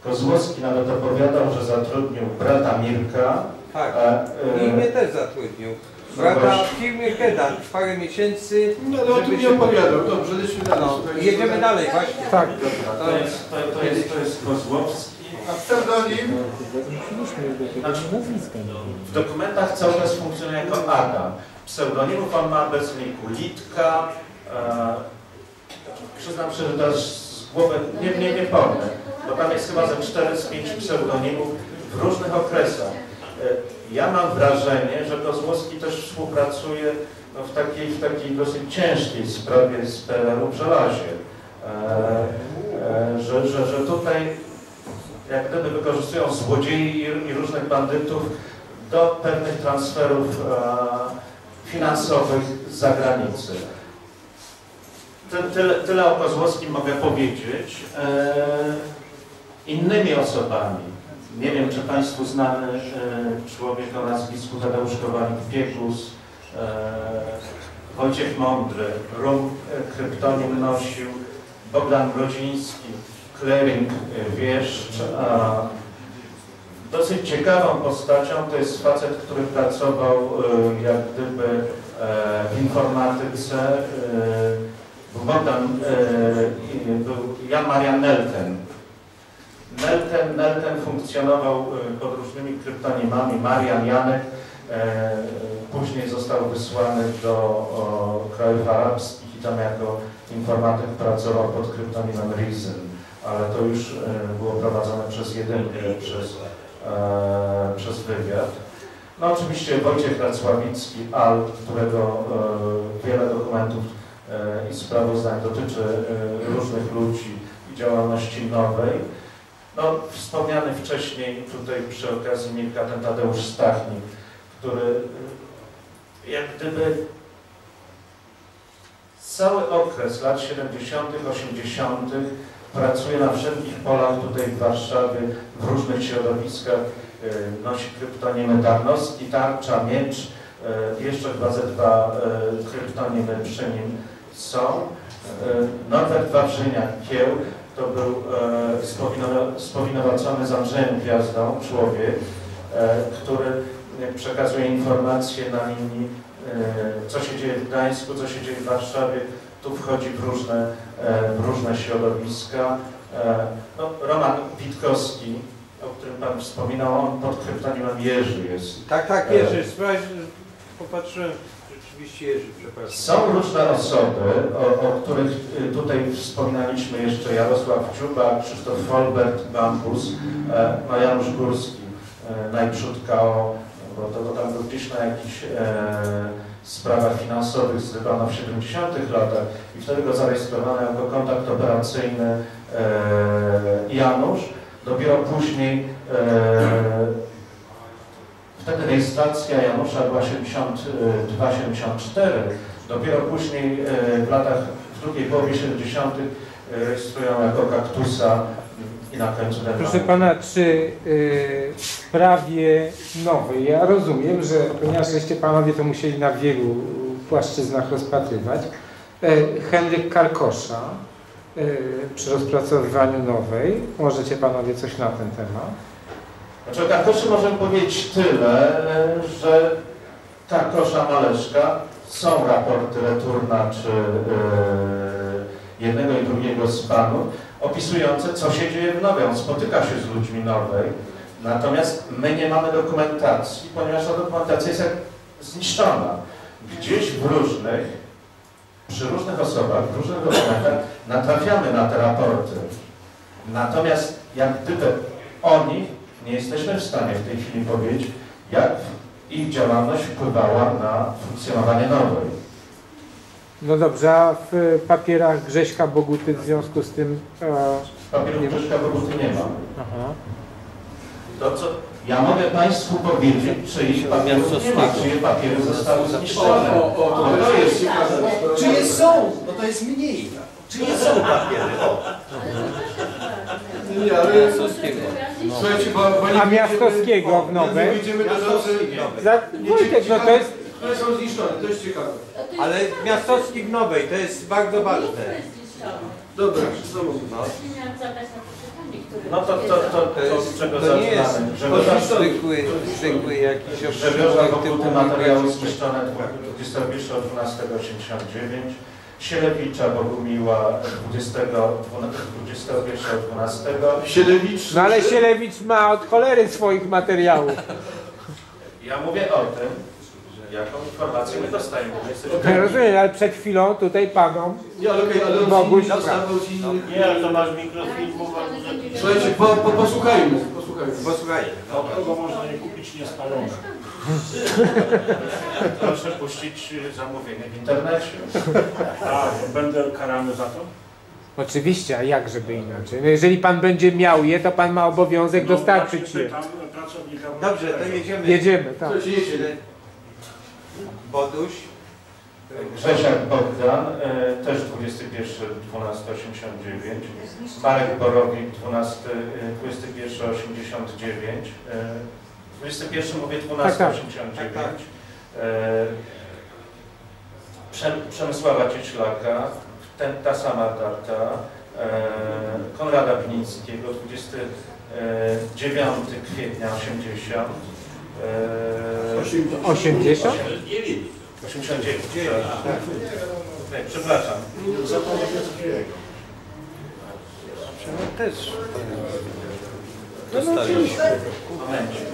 Kozłowski nawet opowiadał, że zatrudnił brata Mirka. Tak, yy, i mnie też zatrudnił. Brata w firmie Kedan, parę miesięcy. No, no o tym nie opowiadał, dobrze, lecimy dalej. No, jedziemy dalej, właśnie. Tak, dobra, to jest, to, to jest, to jest Kozłowski. A pseudonim? Znaczy, w dokumentach cały czas funkcjonuje jako Adam. Pseudonimów on ma bez liku. Litka. E, przyznam się, że teraz z głowy nie, nie, nie pomnę, bo tam jest chyba ze cztery z pięciu pseudonimów w różnych okresach. E, ja mam wrażenie, że Kozłowski też współpracuje no, w, takiej, w takiej dosyć ciężkiej sprawie z P R L-u w Żelazie. E, e, że, że, że tutaj jak gdyby wykorzystują złodziei i różnych bandytów do pewnych transferów e, finansowych z zagranicy. Ty, tyle, tyle o Kozłowskim mogę powiedzieć. E, innymi osobami, nie wiem czy Państwu znany e, człowiek o nazwisku Tadeusz Kowalik-Piekus, e, Wojciech Mądry, Rum, e, kryptonim nosił, Bogdan Brodziński, Klering Wieszcz. Dosyć ciekawą postacią to jest facet, który pracował jak gdyby w informatyce. Bogdan, był Jan Marian Nelken. Nelken. Nelken funkcjonował pod różnymi kryptonimami. Marian Janek. Później został wysłany do krajów arabskich i tam jako informatyk pracował pod kryptonimem Reason. Ale to już było prowadzone przez jedynkę, przez, e, przez wywiad. No oczywiście Wojciech Racławicki, Al, którego e, wiele dokumentów e, i sprawozdań dotyczy e, różnych ludzi i działalności nowej. No, wspomniany wcześniej tutaj przy okazji Mirka ten Tadeusz Stachnik, który jak gdyby cały okres lat siedemdziesiątych, osiemdziesiątych pracuje na wszelkich polach tutaj w Warszawie, w różnych środowiskach, nosi kryptonimy Tarnowski, Tarcza, Miecz, jeszcze dwa ze dwa kryptonimy przy nim są. Norbert Wawrzyniak, Kieł, to był e, spowinowacony z Andrzejem Gwiazdą człowiek, e, który przekazuje informacje na linii, e, co się dzieje w Gdańsku, co się dzieje w Warszawie, tu wchodzi w różne, e, w różne środowiska. E, no, Roman Witkowski, o którym Pan wspominał, on pod kryptonimem Jerzy jest. Tak, tak, Jerzy, sprawdź, popatrzyłem. Jerzy, są różne osoby, o, o których tutaj wspominaliśmy jeszcze, Jarosław Dziuba, Krzysztof Folbert, Bambus, e, no Janusz Górski, e, najprzód K O, bo to, to tam był gdzieś na jakichś e, sprawach finansowych zrywano w siedemdziesiątych latach i wtedy go zarejestrowano jako kontakt operacyjny e, Janusz, dopiero później e, wtedy rejestracja Janusza była siedemdziesiąt dwa siedemdziesiąt cztery, dopiero później w latach, w drugiej połowie siedemdziesiątych rejestrują jako Kaktusa i na końcu ten. Proszę Pana, czy w sprawie nowej, ja rozumiem, że ponieważ żeście Panowie to musieli na wielu płaszczyznach rozpatrywać, Henryk Karkosza przy rozpracowywaniu nowej, możecie Panowie coś na ten temat? Znaczy, Karkoszy możemy powiedzieć tyle, że Karkosza, Maleszka, są raporty Returna czy yy, jednego i drugiego z panów, opisujące, co się dzieje w Nowej. On spotyka się z ludźmi Nowej, natomiast my nie mamy dokumentacji, ponieważ ta dokumentacja jest jak zniszczona. Gdzieś w różnych, przy różnych osobach, w różnych dokumentach natrafiamy na te raporty. Natomiast jak gdyby o nich nie jesteśmy w stanie w tej chwili powiedzieć, jak ich działalność wpływała na funkcjonowanie Nowej. No dobrze, a w papierach Grześka Boguty w związku z tym... E, papierów nie... Grześka Boguty nie ma. Aha. To co ja mogę Państwu powiedzieć, czy ich papiery, czy papiery zostały zniszczone. Czy je są, bo to jest mniej. Czy nie są papiery? Nie, ale Soskiego. Słuchajcie, bo, bo nie. A Miastowskiego w Nowej. Idziemy do Wojtek, no to jest. Które są zniszczone, to jest ciekawe. Ale Miastowski w Nowej, to jest bardzo ważne. Dobra, co mówię? No to, to, to, to jest, z czego to nie jest zwykły, zwykły jakiś obszar typu materiału zniszczone dwudziestego pierwszego dwunastego osiemdziesiątego dziewięć. Sielewicza Bogumiła dwudziestego pierwszego dwunastego. Sielewicz... No ale Sielewicz ma od cholery swoich materiałów. Ja mówię o tym, jaką informację my dostajemy. Ja rozumiem, ale przed chwilą tutaj panom... Nie, ale okej, ale Boguś... Nie, ale to masz mikrofilm, słuchajcie, po, po, posłuchajmy, posłuchajmy. Posłuchajmy. Kogo można nie kupić niespalone. Proszę puścić zamówienie w internecie. A będę karany za to? Oczywiście, a jak żeby inaczej? No jeżeli Pan będzie miał je, to Pan ma obowiązek no, dostarczyć je. Tam dobrze, to jedziemy. Jedziemy, tak. Boduś. Grzesiak Bogdan, e, też dwudziesty pierwszy dwunasty osiemdziesiąt dziewięć. Marek Borowik, dwudziesty pierwszy osiemdziesiąt dziewięć. dwudziesty pierwszy mówię dwunasty osiemdziesiąt dziewięć. Tak, tak. e, Przemysława Cieślaka, ten, ta sama data, e, Konrada Glińskiego, dwudziestego dziewiątego kwietnia osiemdziesiątego. E, osiemdziesiąt? osiemdziesiąt dziewięć. osiemdziesiąt dziewięć. Tak. Nie, przepraszam. Co to też. No, no, momencie,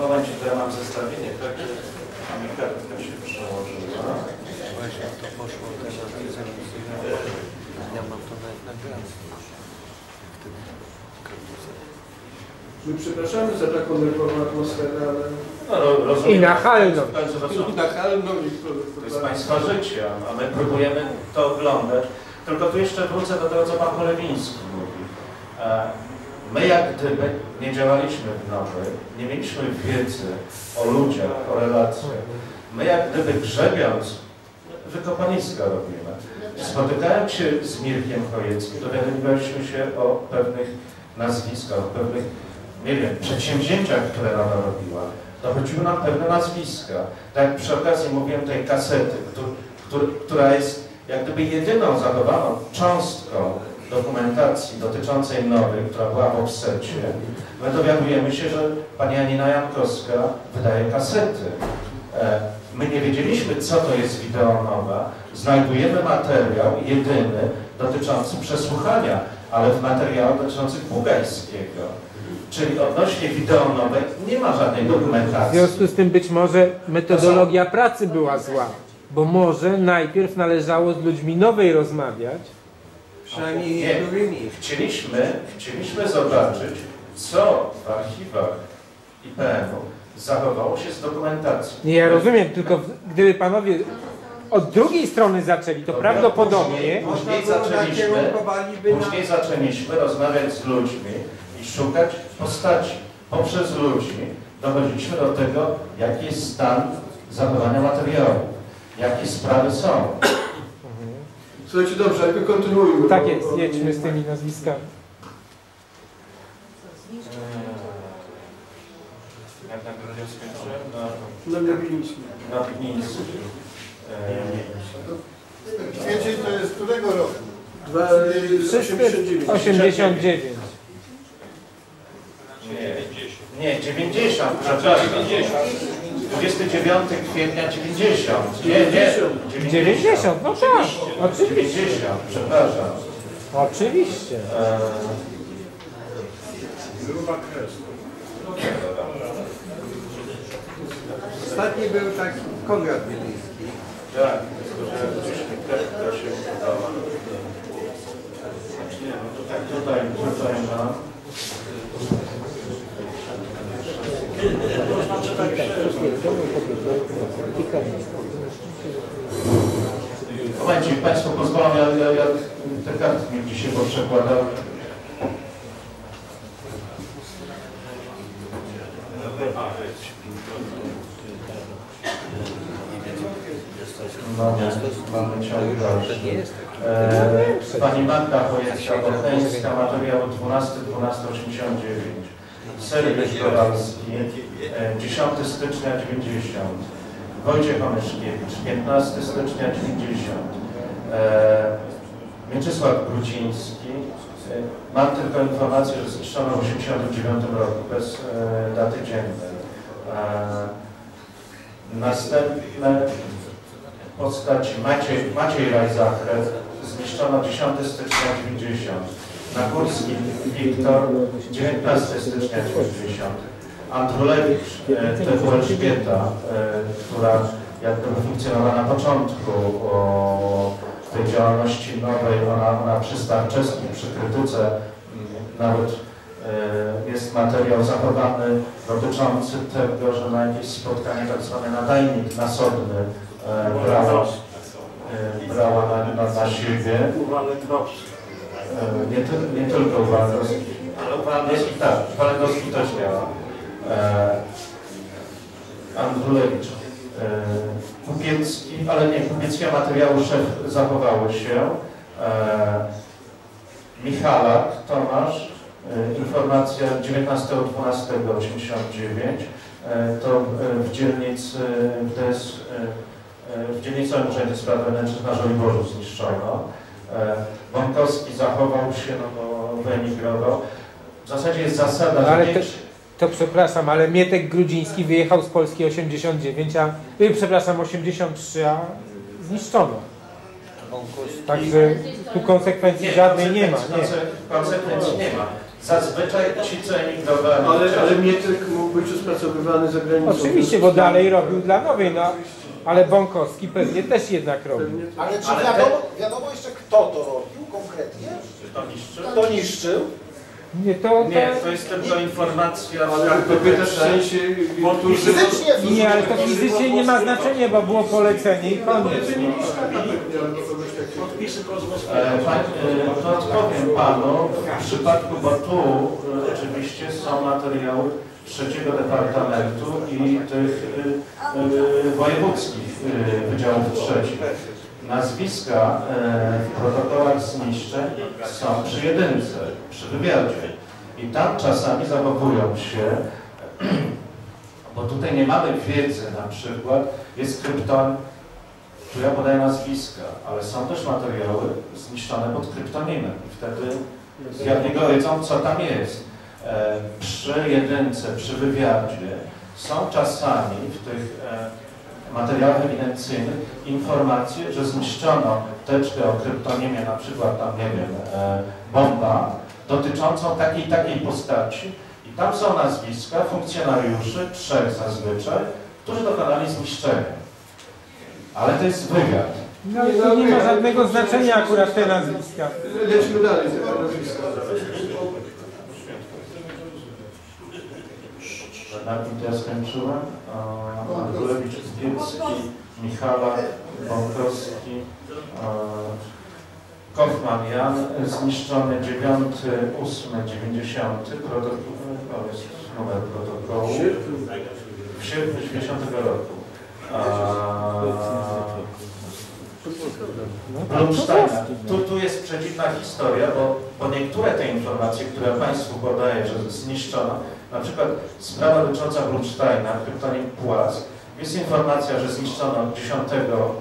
momencie, to ja mam zestawienie, tak, że Amerykanka się przełożyła. Właśnie to poszło też na tej zamiast. Ja mam to na granicy. My przepraszamy za taką nerwową atmosferę, ale... No, no, rozumiem, i nachalną. I nachalną. To jest Państwa życie, a my próbujemy to oglądać. Tylko tu jeszcze wrócę do tego, co Pan Cholewiński mówi. My jak gdyby nie działaliśmy w Nowej, nie mieliśmy wiedzy o ludziach, o relacjach. My jak gdyby grzebiąc, wykopaliska robimy. Spotykając się z Mirkiem Chojeckim, dowiadywaliśmy się o pewnych nazwiskach, o pewnych, nie wiem, przedsięwzięciach, które ona robiła. Dochodziły nam pewne nazwiska. Tak jak przy okazji mówiłem tej kasety, który, który, która jest jak gdyby jedyną zachowaną cząstką dokumentacji dotyczącej Nowy, która była w offsecie. My dowiadujemy się, że pani Janina Jankowska wydaje kasety. My nie wiedzieliśmy, co to jest wideo Nowa. Znajdujemy materiał jedyny dotyczący przesłuchania, ale w materiałach dotyczących Bugajskiego. Czyli odnośnie wideo Nowej nie ma żadnej dokumentacji. W związku z tym być może metodologia pracy była zła, bo może najpierw należało z ludźmi Nowej rozmawiać. Przynajmniej niektórymi. Chcieliśmy, chcieliśmy zobaczyć, co w archiwach I P N-u zachowało się z dokumentacji. Nie, ja rozumiem, tylko gdyby panowie od drugiej strony zaczęli, to Dobra, prawdopodobnie... Później, później, zaczęliśmy, później zaczęliśmy rozmawiać z ludźmi i szukać postaci. Poprzez ludzi dochodziliśmy do tego, jaki jest stan zachowania materiału, jakie sprawy są. Słuchajcie, dobrze, jakby kontynuujmy. Tak jest, jedźmy z tymi nazwiskami. Jak na Grodzie skończyłem? Na Piwnicy. Na Piwnicy. Kwiecień to jest którego roku? osiemdziesiąt dziewięć. Nie, nie, dziewięćdziesiąt. Przepraszam. dwudziestego dziewiątego kwietnia dziewięćdziesiąt. Nie, nie. dziewięćdziesiąt, no tak. Oczywiście. dziewięćdziesiąt, przepraszam. Oczywiście. Gruba kreska. Ostatni był taki Konrad Wieliński. Tak, że gdzieś mi to się udało. Nie, no to tak tutaj, tutaj mam. Momencie, Państwo pozwolą, ja, ja te kartki mi dzisiaj poprzekładałem. No, mamy ciąg dalszy. E, pani Marta Chojecka, materiał dwunastego dwunastego osiemdziesiąt dziewięć. Sergiusz Kowalski, dziesiątego stycznia dziewięćdziesiąt. Wojciech Omyszkiewicz, piętnastego stycznia dziewięćdziesiąt. E, Mieczysław Grudziński. E, mam tylko informację, że strzelono w osiemdziesiątym dziewiątym roku, bez e, daty dziennej. E, następne postaci Maciej, Maciej Rajzachrew, zniszczono dziesiątego stycznia dziewięćdziesiąt. Nagórski Wiktor, dziewiętnastego stycznia dziewięćdziesiąt. Andrulewicz, T W L Święta, która jakby funkcjonowała na początku o tej działalności nowej, ona, ona przy Starczewskim, przy krytyce, nawet jest materiał zachowany dotyczący tego, że na jakieś spotkanie tak zwany nadajnik nasobny brała, brała na, na, na siebie. Nie, ty, nie tylko u Walendowski, ale u Walendowski tak, Walendowski też miała. E, Andrulewicz, e, Kupiecki, ale nie, Kupieckiego materiału szef zachowały się. E, Michalak, Tomasz, e, informacja dziewiętnastego dwunastego osiemdziesiąt dziewięć, e, to w dzielnicy w, D S, e, w dzielnicy Urzędu Spraw Wewnętrznych na Żoliborzu zniszczono. Bąkowski zachował się, no bo wyemigrował. W zasadzie jest zasada, no, ale że... Te, to przepraszam, ale Mietek Grudziński wyjechał z Polski osiemdziesiąt dziewięć, a... Yy, przepraszam, osiemdziesiąt trzy, a zniszczono. Także tu konsekwencji nie, żadnej nie ma. Nie. Konsekwencji nie ma. Zazwyczaj ci, co emigrowali... Ale, ale Mietek mógł być uspracowywany za granicą. Oczywiście, bo dalej robił dla Nowej, no. Ale Bąkowski pewnie też jednak robił. Ale czy ale wiadomo, wiadomo jeszcze, kto to robił konkretnie? Kto niszczył? Kto niszczył? Nie, to, to... nie, to jest tylko informacja, ale jak to pytasz w sensie... Fizycznie, nie, ale to fizycznie nie ma znaczenia, bo było polecenie i koniec. To odpowiem panu, w przypadku Botu oczywiście są materiały trzeciego Departamentu i tych y, wojewódzkich y, wydziałów trzecich. Nazwiska y, w protokołach zniszczeń są przy jedynce, przy wywiadzie. I tam czasami zachowują się, bo tutaj nie mamy wiedzy, na przykład jest krypton, tu ja podaję nazwiska, ale są też materiały zniszczone pod kryptonimem. I wtedy zjawnie wiedzą, co tam jest. Przy jedynce, przy wywiadzie są czasami w tych materiałach ewidencyjnych informacje, że zniszczono teczkę o kryptonimie, na przykład tam, nie wiem, bomba, dotyczącą takiej takiej postaci i tam są nazwiska funkcjonariuszy, trzech zazwyczaj, którzy dokonali zniszczenia. Ale to jest wywiad. No, to nie ma żadnego znaczenia akurat te nazwiska. Lećmy dalej te nazwiska. Na tym to ja skończyłem. Andrzejewicz Zbierski, Michala, Borkowski, Kaufman Jan, zniszczony dziewiąty ósmy dziewięćdziesiąty, to jest numer protokołu, w sierpniu dziewięćdziesiątego roku. Tu, tu jest przeciwna historia, bo, bo niektóre te informacje, które Państwu podaję, że zniszczono, na przykład sprawa dotycząca Brunsteina, kryptonim Płaz, jest informacja, że zniszczono dziesiątego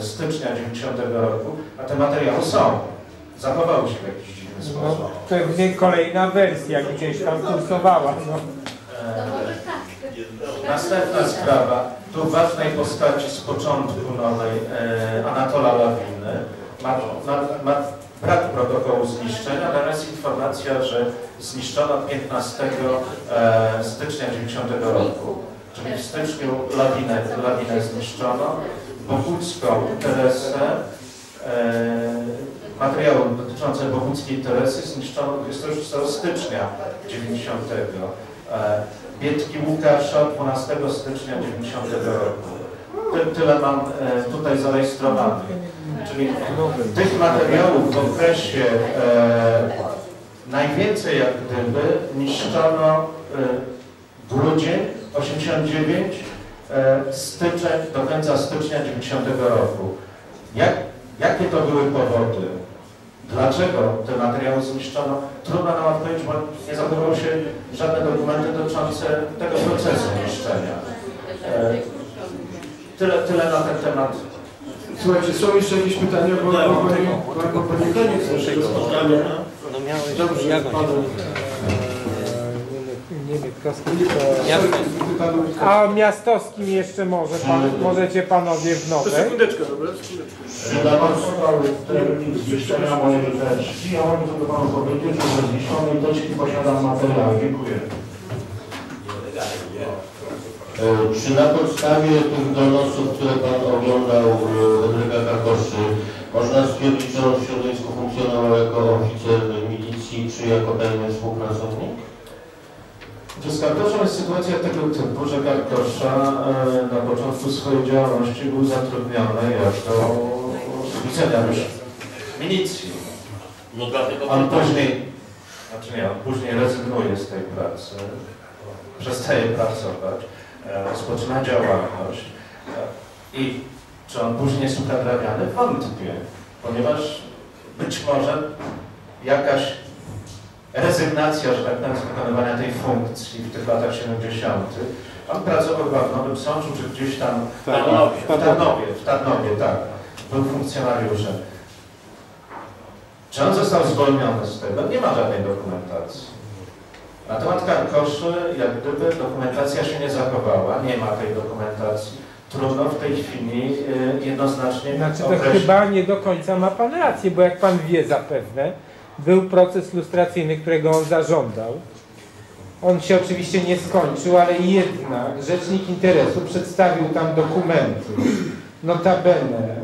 stycznia dziewięćdziesiątego roku, a te materiały są. Zachowały się w jakiś dziwny sposób. No, pewnie kolejna wersja gdzieś tam kursowała. No. Eee, następna sprawa, tu ważnej postaci z początku nowej, e, Anatola Lawiny, ma, ma, ma brak protokołu zniszczenia, natomiast informacja, że zniszczono piętnastego stycznia dziewięćdziesiątego roku, czyli w styczniu lawinę, lawinę zniszczono, Bogucką Teresę, e, materiały dotyczące Boguckiej Teresy zniszczono dwudziestego szóstego stycznia dziewięćdziesiątego. E, Biedki Łukasza dwunastego stycznia dziewięćdziesiątego roku. Ty, tyle mam e, tutaj zarejestrowanych. Czyli tych materiałów w okresie e, najwięcej jak gdyby niszczono e, grudzień osiemdziesiątego dziewiątego, e, styczeń, do końca stycznia dziewięćdziesiątego roku. Jak, jakie to były powody? Dlaczego te materiały zniszczono? Trudno nam odpowiedzieć, bo nie zachowały się żadne dokumenty dotyczące tego procesu niszczenia. E, tyle, tyle na ten temat. Słuchajcie, są jeszcze jakieś pytania, bo no, no, no, pani koniec naszego spotkania. No miałeś, dobrze, ja panu... Nie wiem, Kaskowicza... A Miastowskim jeszcze może, pan, możecie panowie w nowe. To sekundeczkę, dobra? Redaktor termin zniszczenia mojej teczki. Ja mam to do panu powiedzieć, że ze zniszczonej teczki posiadam materiał. Dziękuję. Czy na podstawie tych donosów, które Pan oglądał Henryka Karkoszy, można stwierdzić, że on w środowisku funkcjonował jako oficer milicji, czy jako tajny współpracownik? Z Karkoszem jest sytuacja tego typu, że Karkosza na początku swojej działalności był zatrudniony jako oficeriusz milicji. On później, znaczy nie, on później rezygnuje z tej pracy, przestaje pracować. Rozpoczyna działalność i czy on później jest ukadrawiany? Wątpię, ponieważ być może jakaś rezygnacja, że tak powiem, z wykonywania tej funkcji w tych latach siedemdziesiątych. On pracował w Nowym Sączu, czy gdzieś tam w Tarnowie, w Tarnowie, w Tarnowie, tak, był funkcjonariuszem. Czy on został zwolniony z tego? Nie ma żadnej dokumentacji. Na temat Karkoszy, jak gdyby dokumentacja się nie zachowała, nie ma tej dokumentacji. Trudno w tej chwili y, jednoznacznie Znaczy to określić. Chyba nie do końca ma Pan rację, bo jak Pan wie zapewne, był proces lustracyjny, którego on zażądał. On się oczywiście nie skończył, ale jednak rzecznik interesu przedstawił tam dokumenty. Notabene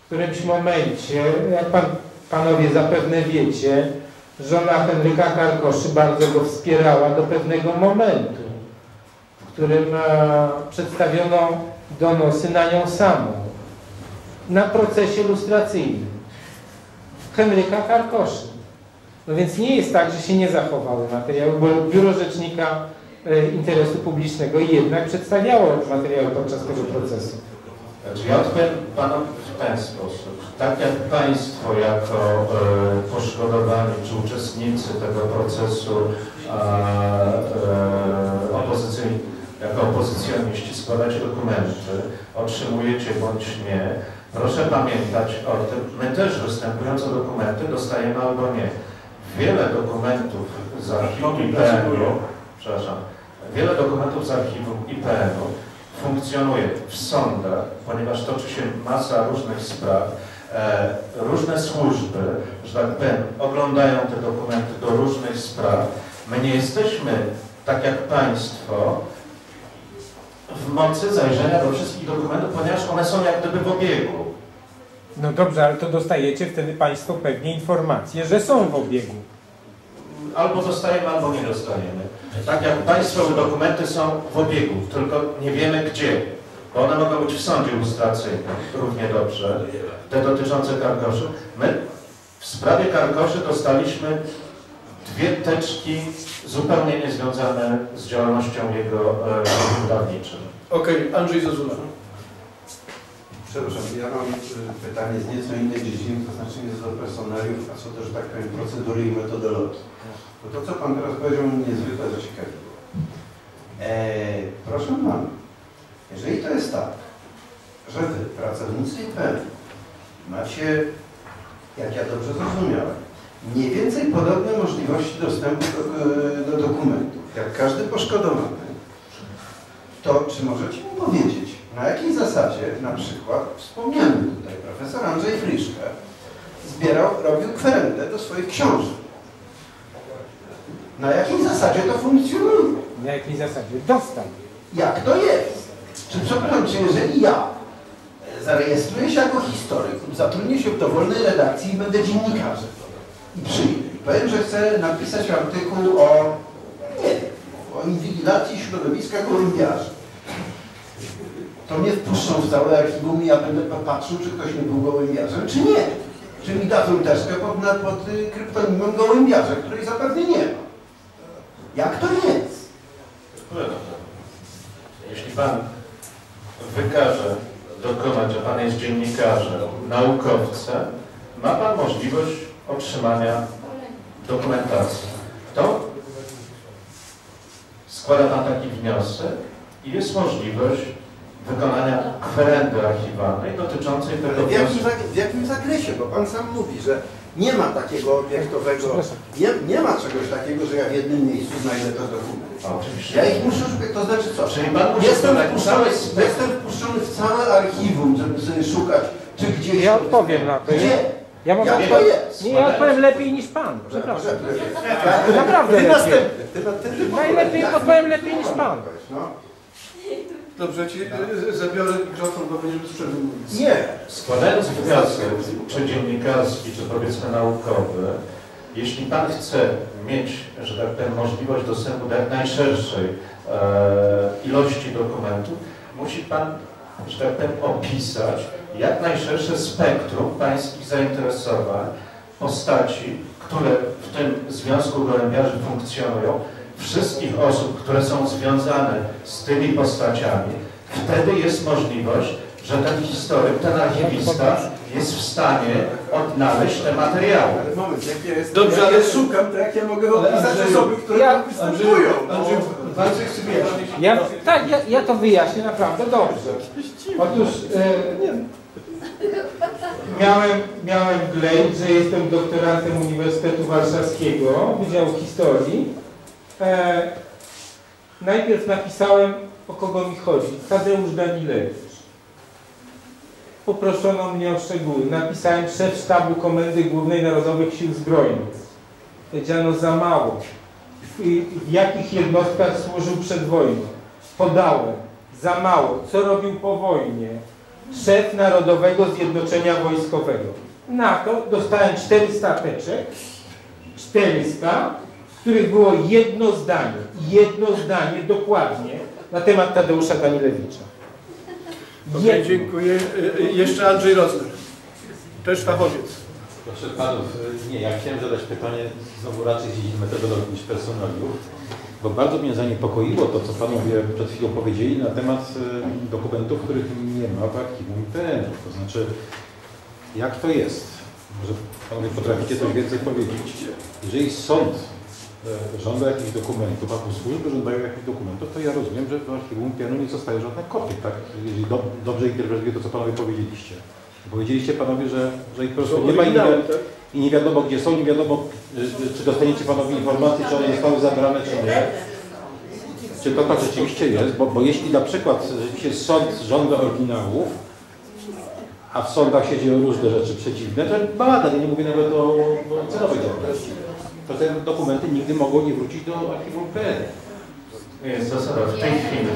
w którymś momencie, jak pan, Panowie zapewne wiecie, żona Henryka Karkoszy bardzo go wspierała do pewnego momentu, w którym przedstawiono donosy na nią samą, na procesie lustracyjnym Henryka Karkoszy. No więc nie jest tak, że się nie zachowały materiały, bo Biuro Rzecznika Interesu Publicznego jednak przedstawiało materiały podczas tego procesu. Znaczy ja odpowiem Panu w ten sposób. Tak jak Państwo jako e, poszkodowani czy uczestnicy tego procesu e, opozycyjni, jako opozycjoniści składać dokumenty, otrzymujecie bądź nie, proszę pamiętać o tym, my też występujące dokumenty dostajemy albo nie. Wiele dokumentów z archiwum I P N-u, przepraszam, wiele dokumentów z archiwum I P N-u funkcjonuje w sądach, ponieważ toczy się masa różnych spraw, e, różne służby, że tak powiem, oglądają te dokumenty do różnych spraw. My nie jesteśmy, tak jak Państwo, w mocy zajrzenia do wszystkich dokumentów, ponieważ one są jak gdyby w obiegu. No dobrze, ale to dostajecie wtedy Państwo pewnie informacje, że są w obiegu. Albo dostajemy, albo nie dostajemy. Tak jak Państwo, dokumenty są w obiegu, tylko nie wiemy gdzie, bo one mogą być w sądzie lustracyjnym, równie dobrze, te dotyczące Karkoszy. My w sprawie Karkoszy dostaliśmy dwie teczki zupełnie niezwiązane z działalnością jego wydawniczym. E, Okej, okay, Andrzej Zazula. Przepraszam, ja mam pytanie z nieco innej dziedziny, to znaczy nie co do personaliów, a co do, że tak powiem, procedury i metodologii. Bo to, co Pan teraz powiedział, mnie niezwykle zaciekawiło. Eee, proszę Pana, jeżeli to jest tak, że Wy, pracownicy I P N, macie, jak ja dobrze zrozumiałem, mniej więcej podobne możliwości dostępu do, do dokumentów, jak każdy poszkodowany, to czy możecie mi powiedzieć, na jakiej zasadzie, na przykład, wspomniany tutaj profesor Andrzej Friszke zbierał, robił kwerendę do swoich książek. Na jakiej zasadzie to funkcjonuje? Na jakiej zasadzie dostał? Jak to jest? Czy przepraszam, czy jeżeli ja zarejestruję się jako historyk, zatrudnię się w dowolnej redakcji i będę dziennikarzem i przyjdę i powiem, że chcę napisać artykuł o, nie wiem, o inwigilacji środowiska kolumbiarzy, to mnie wpuszczą w całe archiwum i ja będę popatrzył, czy ktoś nie był gołębiarzem, czy nie. Czy mi dadzą teczkę pod, nad, pod y, kryptonimem gołębiarza, której zapewne nie ma. Jak to jest? Jeśli Pan wykaże dokonać, że Pan jest dziennikarzem, naukowcem, ma Pan możliwość otrzymania dokumentacji. To składa Pan taki wniosek i jest możliwość wykonania kwerendy archiwalnej dotyczącej tego... W jakim, w jakim zakresie? Bo Pan sam mówi, że nie ma takiego obiektowego, nie, nie ma czegoś takiego, że ja w jednym miejscu znajdę to dokument. Oczywiście. Ja ich muszę szukać, to znaczy co? Czyli pan jestem, wpuszczony, jestem wpuszczony w całe archiwum, żeby sobie szukać, czy gdzieś... Ja odpowiem na to. Gdzie? Ja mam jak to jest? Nie, ja odpowiem lepiej niż Pan, przepraszam. Naprawdę lepiej. Najlepiej odpowiem lepiej niż Pan. Dobrze, ci zabiorę mikrofon, bo będziemy z przerwy mówić. Nie. Składając wniosek, czy dziennikarski, czy powiedzmy naukowy, jeśli Pan chce mieć, że tak powiem, możliwość dostępu do jak najszerszej e, ilości dokumentów, musi Pan, że tak powiem, opisać jak najszersze spektrum Pańskich zainteresowań, postaci, które w tym Związku Gołębiarzy funkcjonują, wszystkich osób, które są związane z tymi postaciami, wtedy jest możliwość, że ten historyk, ten archiwista jest w stanie odnaleźć te materiały. Ale moment, jak ja jestem, dobrze, ale ja szukam, to jak ja mogę opisać osoby, które ja, występują. Ja, tak, ja, ja to wyjaśnię naprawdę dobrze. Otóż e, miałem, miałem glejt, że jestem doktorantem Uniwersytetu Warszawskiego, Wydziału Historii. E, najpierw napisałem, o kogo mi chodzi, Tadeusz Danilewicz. Poproszono mnie o szczegóły. Napisałem szef sztabu Komendy Głównej Narodowych Sił Zbrojnych. Powiedziano za mało. W, w jakich jednostkach służył przed wojną? Podałem. Za mało. Co robił po wojnie? Szef Narodowego Zjednoczenia Wojskowego. Na to dostałem czterysta teczek. Czterdzieści, w których było jedno zdanie, jedno zdanie dokładnie na temat Tadeusza Danilewicza. Okay, dziękuję. Jeszcze Andrzej Rozner, też fachowiec. Proszę panów, nie, ja chciałem zadać pytanie znowu raczej z dziedziny metodologii niż personaliów, bo bardzo mnie zaniepokoiło to, co panowie przed chwilą powiedzieli na temat dokumentów, których nie ma w archiwum I P N. To znaczy, jak to jest? Może panowie potraficie coś więcej powiedzieć? Jeżeli sąd żąda jakichś dokumentów, albo służby żądają jakichś dokumentów, to ja rozumiem, że w archiwum I P N nie zostaje żadnych kopii, tak? Jeżeli do, dobrze interpretuję to, co panowie powiedzieliście. Powiedzieliście panowie, że, że ich po prostu nie ma i nie, i nie wiadomo gdzie są, nie wiadomo czy dostaniecie panowie informacji, czy one zostały zabrane, czy nie. Czy to tak rzeczywiście jest? Bo, bo jeśli na przykład rzeczywiście sąd żąda oryginałów, a w sądach się dzieją różne rzeczy przeciwne, to bada, nie mówię nawet o, o celowej działalności. To te dokumenty nigdy mogą nie wrócić do archiwum P N. Jest zasada w tej chwili.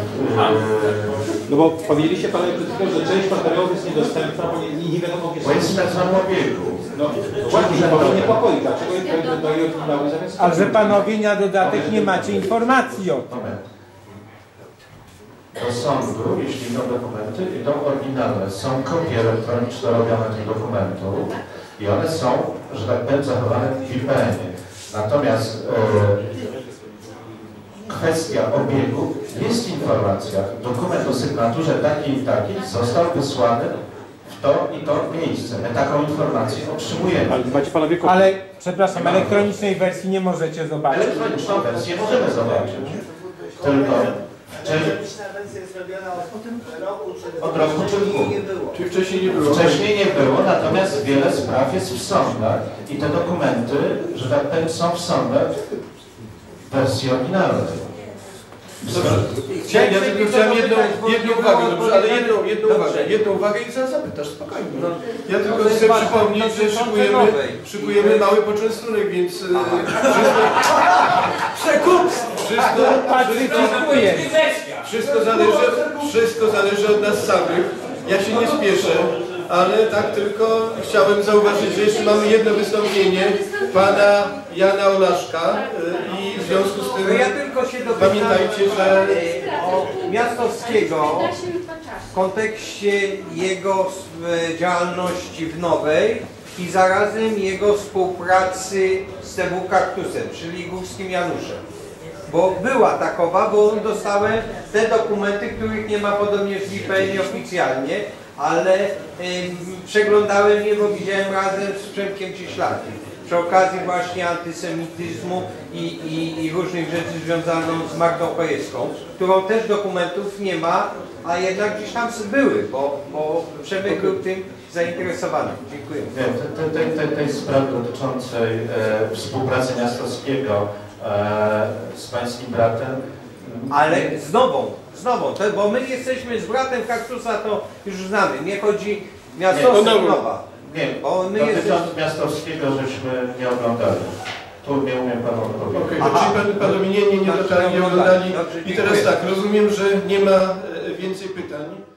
No bo powiedzieliście panowie przed chwilą, że część materiałów jest niedostępna, bo nie, nie wiadomo gdzie są. Bo jest na samobiegu. No właśnie, to niepokoi. Dlaczego je daje oddały zamiast... A że panowie na dodatek nie macie informacji o tym. Do sądu, jeśli idą dokumenty, idą oryginalne. Są kopie elektroniczne robione tych dokumentów i one są, że tak powiem, zachowane w I P N-ie. Natomiast e, kwestia obiegu jest informacja. Dokument o sygnaturze takiej i takiej został wysłany w to i to miejsce. My taką informację otrzymujemy. Ale, ale przepraszam, elektronicznej wersji nie możecie zobaczyć. Elektroniczną wersję możemy zobaczyć. Tylko elektroniczna wersja jest robiona od roku czy dwóch. Czy wcześniej nie było? Wcześniej nie było, natomiast wiele spraw jest w sądach i te dokumenty, że tak powiem, są w sądach w wersji oryginalnej. Chciałem jedną, jedną uwagę, dobrze, ale jedną, jedną uwagę, jedną uwagę i zaraz zapytasz, spokojnie. Ja tylko chcę przypomnieć, że szykujemy, szykujemy mały poczęstunek, więc... Przekupstwo! Wszystko, wszystko, wszystko, zależy, wszystko zależy od nas samych. Ja się nie spieszę, ale tak tylko chciałem zauważyć, że jeszcze mamy jedno wystąpienie pana Jana Olaszka i w związku z tym ja tylko się pamiętajcie, że o Miastowskiego w kontekście jego działalności w Nowej i zarazem jego współpracy z T W Kaktusem, czyli Górskim Januszem. Bo była takowa, bo on dostałem te dokumenty, których nie ma podobnież w I P N oficjalnie, ale y, przeglądałem je, bo widziałem razem z Przemkiem Cieślakiem. Przy okazji właśnie antysemityzmu i, i, i różnych rzeczy związanych z Martą Chojecką, którą też dokumentów nie ma, a jednak gdzieś tam były, bo, bo Przemek był tym zainteresowany. Dziękuję. Tej te, te, te sprawy dotyczącej e, współpracy Miastowskiego z pańskim bratem. Ale z Nową, z Nową, to, bo my jesteśmy z bratem Kaktusa, to już znamy, nie chodzi Miastowski, Nowa. Nie, bo my jesteśmy... Miastowskiego żeśmy nie oglądali. Tu nie umiem panu odpowiedzieć. Okej, okay, panu nie, nie, nie, tak, nie oglądali. Dobrze, i teraz tak, rozumiem, że nie ma więcej pytań.